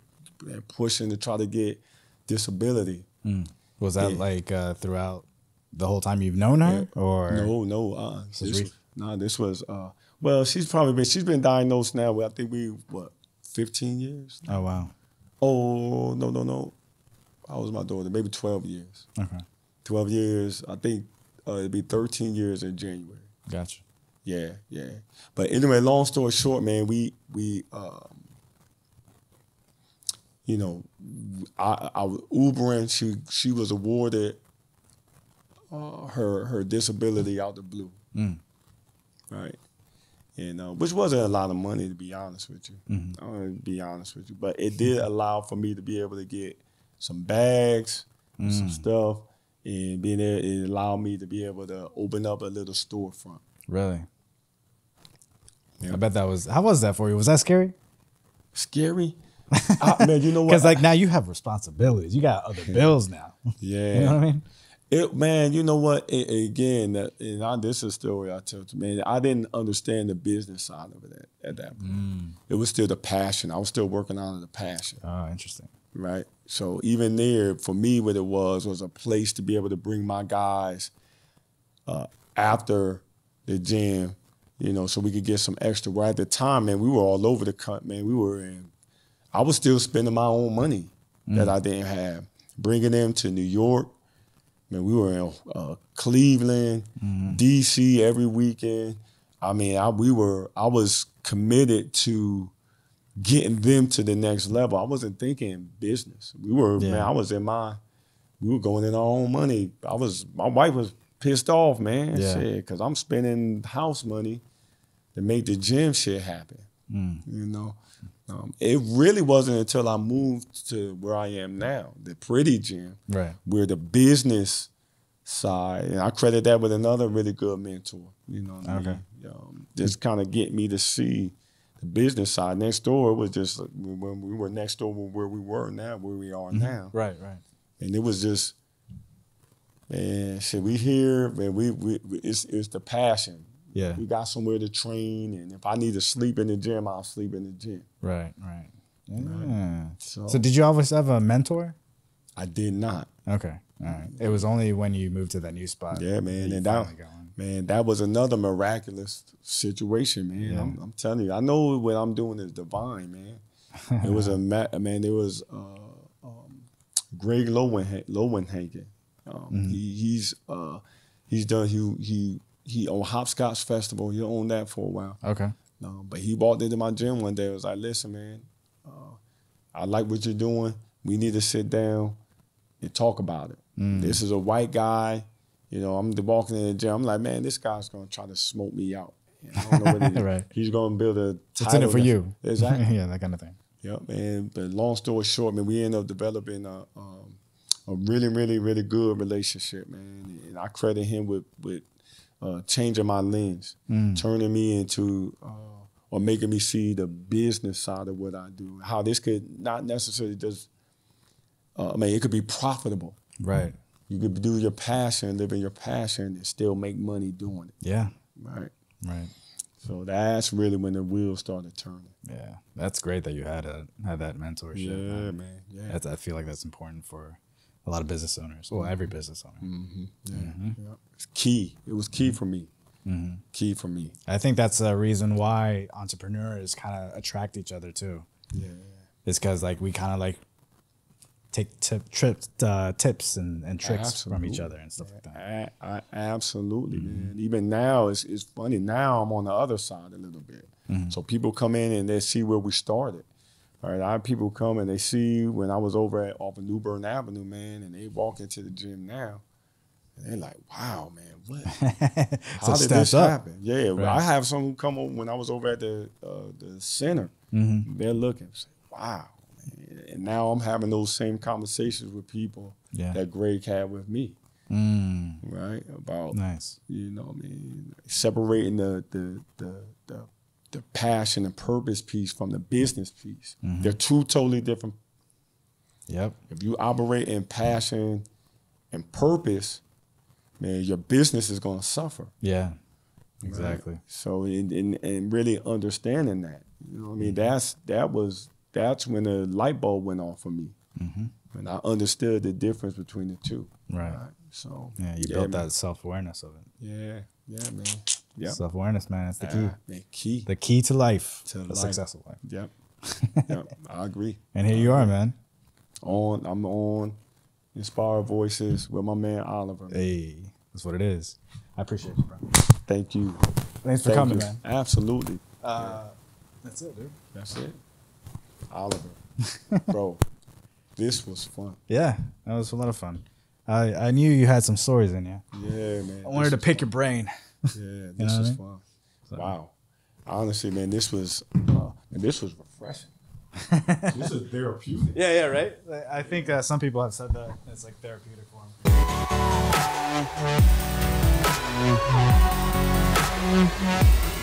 pushing to try to get disability. Mm. Was that yeah. like uh, throughout the whole time you've known her? Yeah. Or no, no, uh, this, nah, this was uh, well, she's probably been she's been diagnosed now with, I think we what fifteen years. Now? Oh wow! Oh no no no, I was my daughter maybe twelve years. Okay, twelve years. I think uh, it'd be thirteen years in January. Gotcha. Yeah, yeah. But anyway, long story short, man, we we um, you know, I, I was Ubering. She she was awarded uh, her her disability out the blue, mm. right? And uh, which wasn't a lot of money, to be honest with you. Mm-hmm. I want to be honest with you, but it did allow for me to be able to get some bags, mm. some stuff, and being there, it allowed me to be able to open up a little storefront. Really? Yeah. I bet that was, how was that for you? Was that scary? Scary? I, man, you know what? Because like now you have responsibilities. You got other bills now. Yeah. You know what I mean? It, man, you know what? It, again, and I, this is a story I tell you, man. I didn't understand the business side of it at, at that point. Mm. It was still the passion. I was still working out of the passion. Oh, interesting. Right? So even there, for me, what it was, was a place to be able to bring my guys uh, after the gym, you know, so we could get some extra. Well, at the time, man, we were all over the cut, man. We were in, I was still spending my own money mm. that I didn't have. Bringing them to New York, man, we were in uh, Cleveland, mm. D C every weekend. I mean, I, we were, I was committed to getting them to the next level. I wasn't thinking business. We were, yeah. man, I was in my, we were going in our own money. I was, my wife was pissed off, man. Yeah. Shit, cause I'm spending house money to make the gym shit happen. Mm. You know, um, it really wasn't until I moved to where I am now, the Pretty Gym, right, where the business side, and I credit that with another really good mentor. You know what I mean? Okay. Um, just kind of get me to see the business side. Next door, it was just when we were next door where we were now, where we are now. Right, right. And it was just, man, shit, we here, man, we, we it's, it's the passion. Yeah. We got somewhere to train, and if I need to sleep in the gym, I'll sleep in the gym. Right, right. Yeah. Right. So, so did you always have a mentor? I did not. Okay. All right. It was only when you moved to that new spot. Yeah, man. And that, man, that was another miraculous situation, man. Yeah. I'm, I'm telling you, I know what I'm doing is divine, man. It was a man. There was uh, um, Greg Lowenhagen. Lowenhagen. Um, mm-hmm. he, he's uh, he's done. He he he owned Hopscotch Festival. He owned that for a while. Okay. Um, but he walked into my gym one day. I was like, "Listen, man, uh, I like what you're doing. We need to sit down and talk about it." Mm. This is a white guy, you know, I'm walking in the gym. I'm like, man, this guy's going to try to smoke me out. And I don't know what it is. Right. He's going to build a title. It's in it for you. Exactly. Yeah, that kind of thing. Yep, man. But long story short, man, we end up developing a, um, a really, really, really good relationship, man. And I credit him with, with uh, changing my lens, mm. turning me into, uh, or making me see the business side of what I do, how this could not necessarily just, uh, I mean, it could be profitable. Right. You could do your passion, live in your passion, and still make money doing it. Yeah. Right. Right. So that's really when the wheels started turning. Yeah. That's great that you had a had that mentorship. Yeah, man. Yeah. That's, I feel like that's important for a lot of business owners. Well, every business owner. Mm-hmm. Yeah. Mm-hmm. Yeah. It's key. It was key mm-hmm. for me. Mm-hmm. Key for me. I think that's the reason why entrepreneurs kind of attract each other too. Yeah. It's because like we kind of like take tip, trips, uh, tips and, and tricks absolutely. From each other and stuff like that. I, I, absolutely, mm-hmm. man. Even now, it's, it's funny. Now I'm on the other side a little bit. Mm-hmm. So people come in and they see where we started. All right, I have people come and they see when I was over at off of New Bern Avenue, man, and they walk into the gym now. And they're like, wow, man, what? How so did this up. Happen? Yeah, right. I have some who come over when I was over at the, uh, the center. Mm-hmm. They're looking, say, wow. And now I'm having those same conversations with people yeah. that Greg had with me, mm. right? About nice, you know, what I mean, separating the the the the, the passion and purpose piece from the business piece. Mm-hmm. They're two totally different. Yep. If you operate in passion and purpose, man, your business is going to suffer. Yeah, exactly. Right? So and, and and really understanding that, you know, what I mean, mm-hmm. that's that was. That's when the light bulb went off for me. Mm-hmm. And I understood the difference between the two. Right. Right? So yeah, you yeah, built man. That self-awareness of it. Yeah, yeah, man. Yep. Self-awareness, man, that's the key. Ah, man, key. The key to life, to a life. Successful life. Yep, yep, I agree. And here you are, man. On, I'm on Inspired Voices with my man, Oliver. Man. Hey, that's what it is. I appreciate you, bro. Thank you. Thanks for Thank coming, you. Man. Absolutely. Uh, yeah. That's it, dude. That's it. Oliver, bro, this was fun. Yeah, that was a lot of fun. I, I knew you had some stories in you. Yeah, man. I wanted to pick fun. Your brain. Yeah, this you know was I mean? Fun. So. Wow. Honestly, man, this was uh, and this was refreshing. This is therapeutic. Yeah, yeah, right? I think uh, some people have said that it's like therapeutic for them.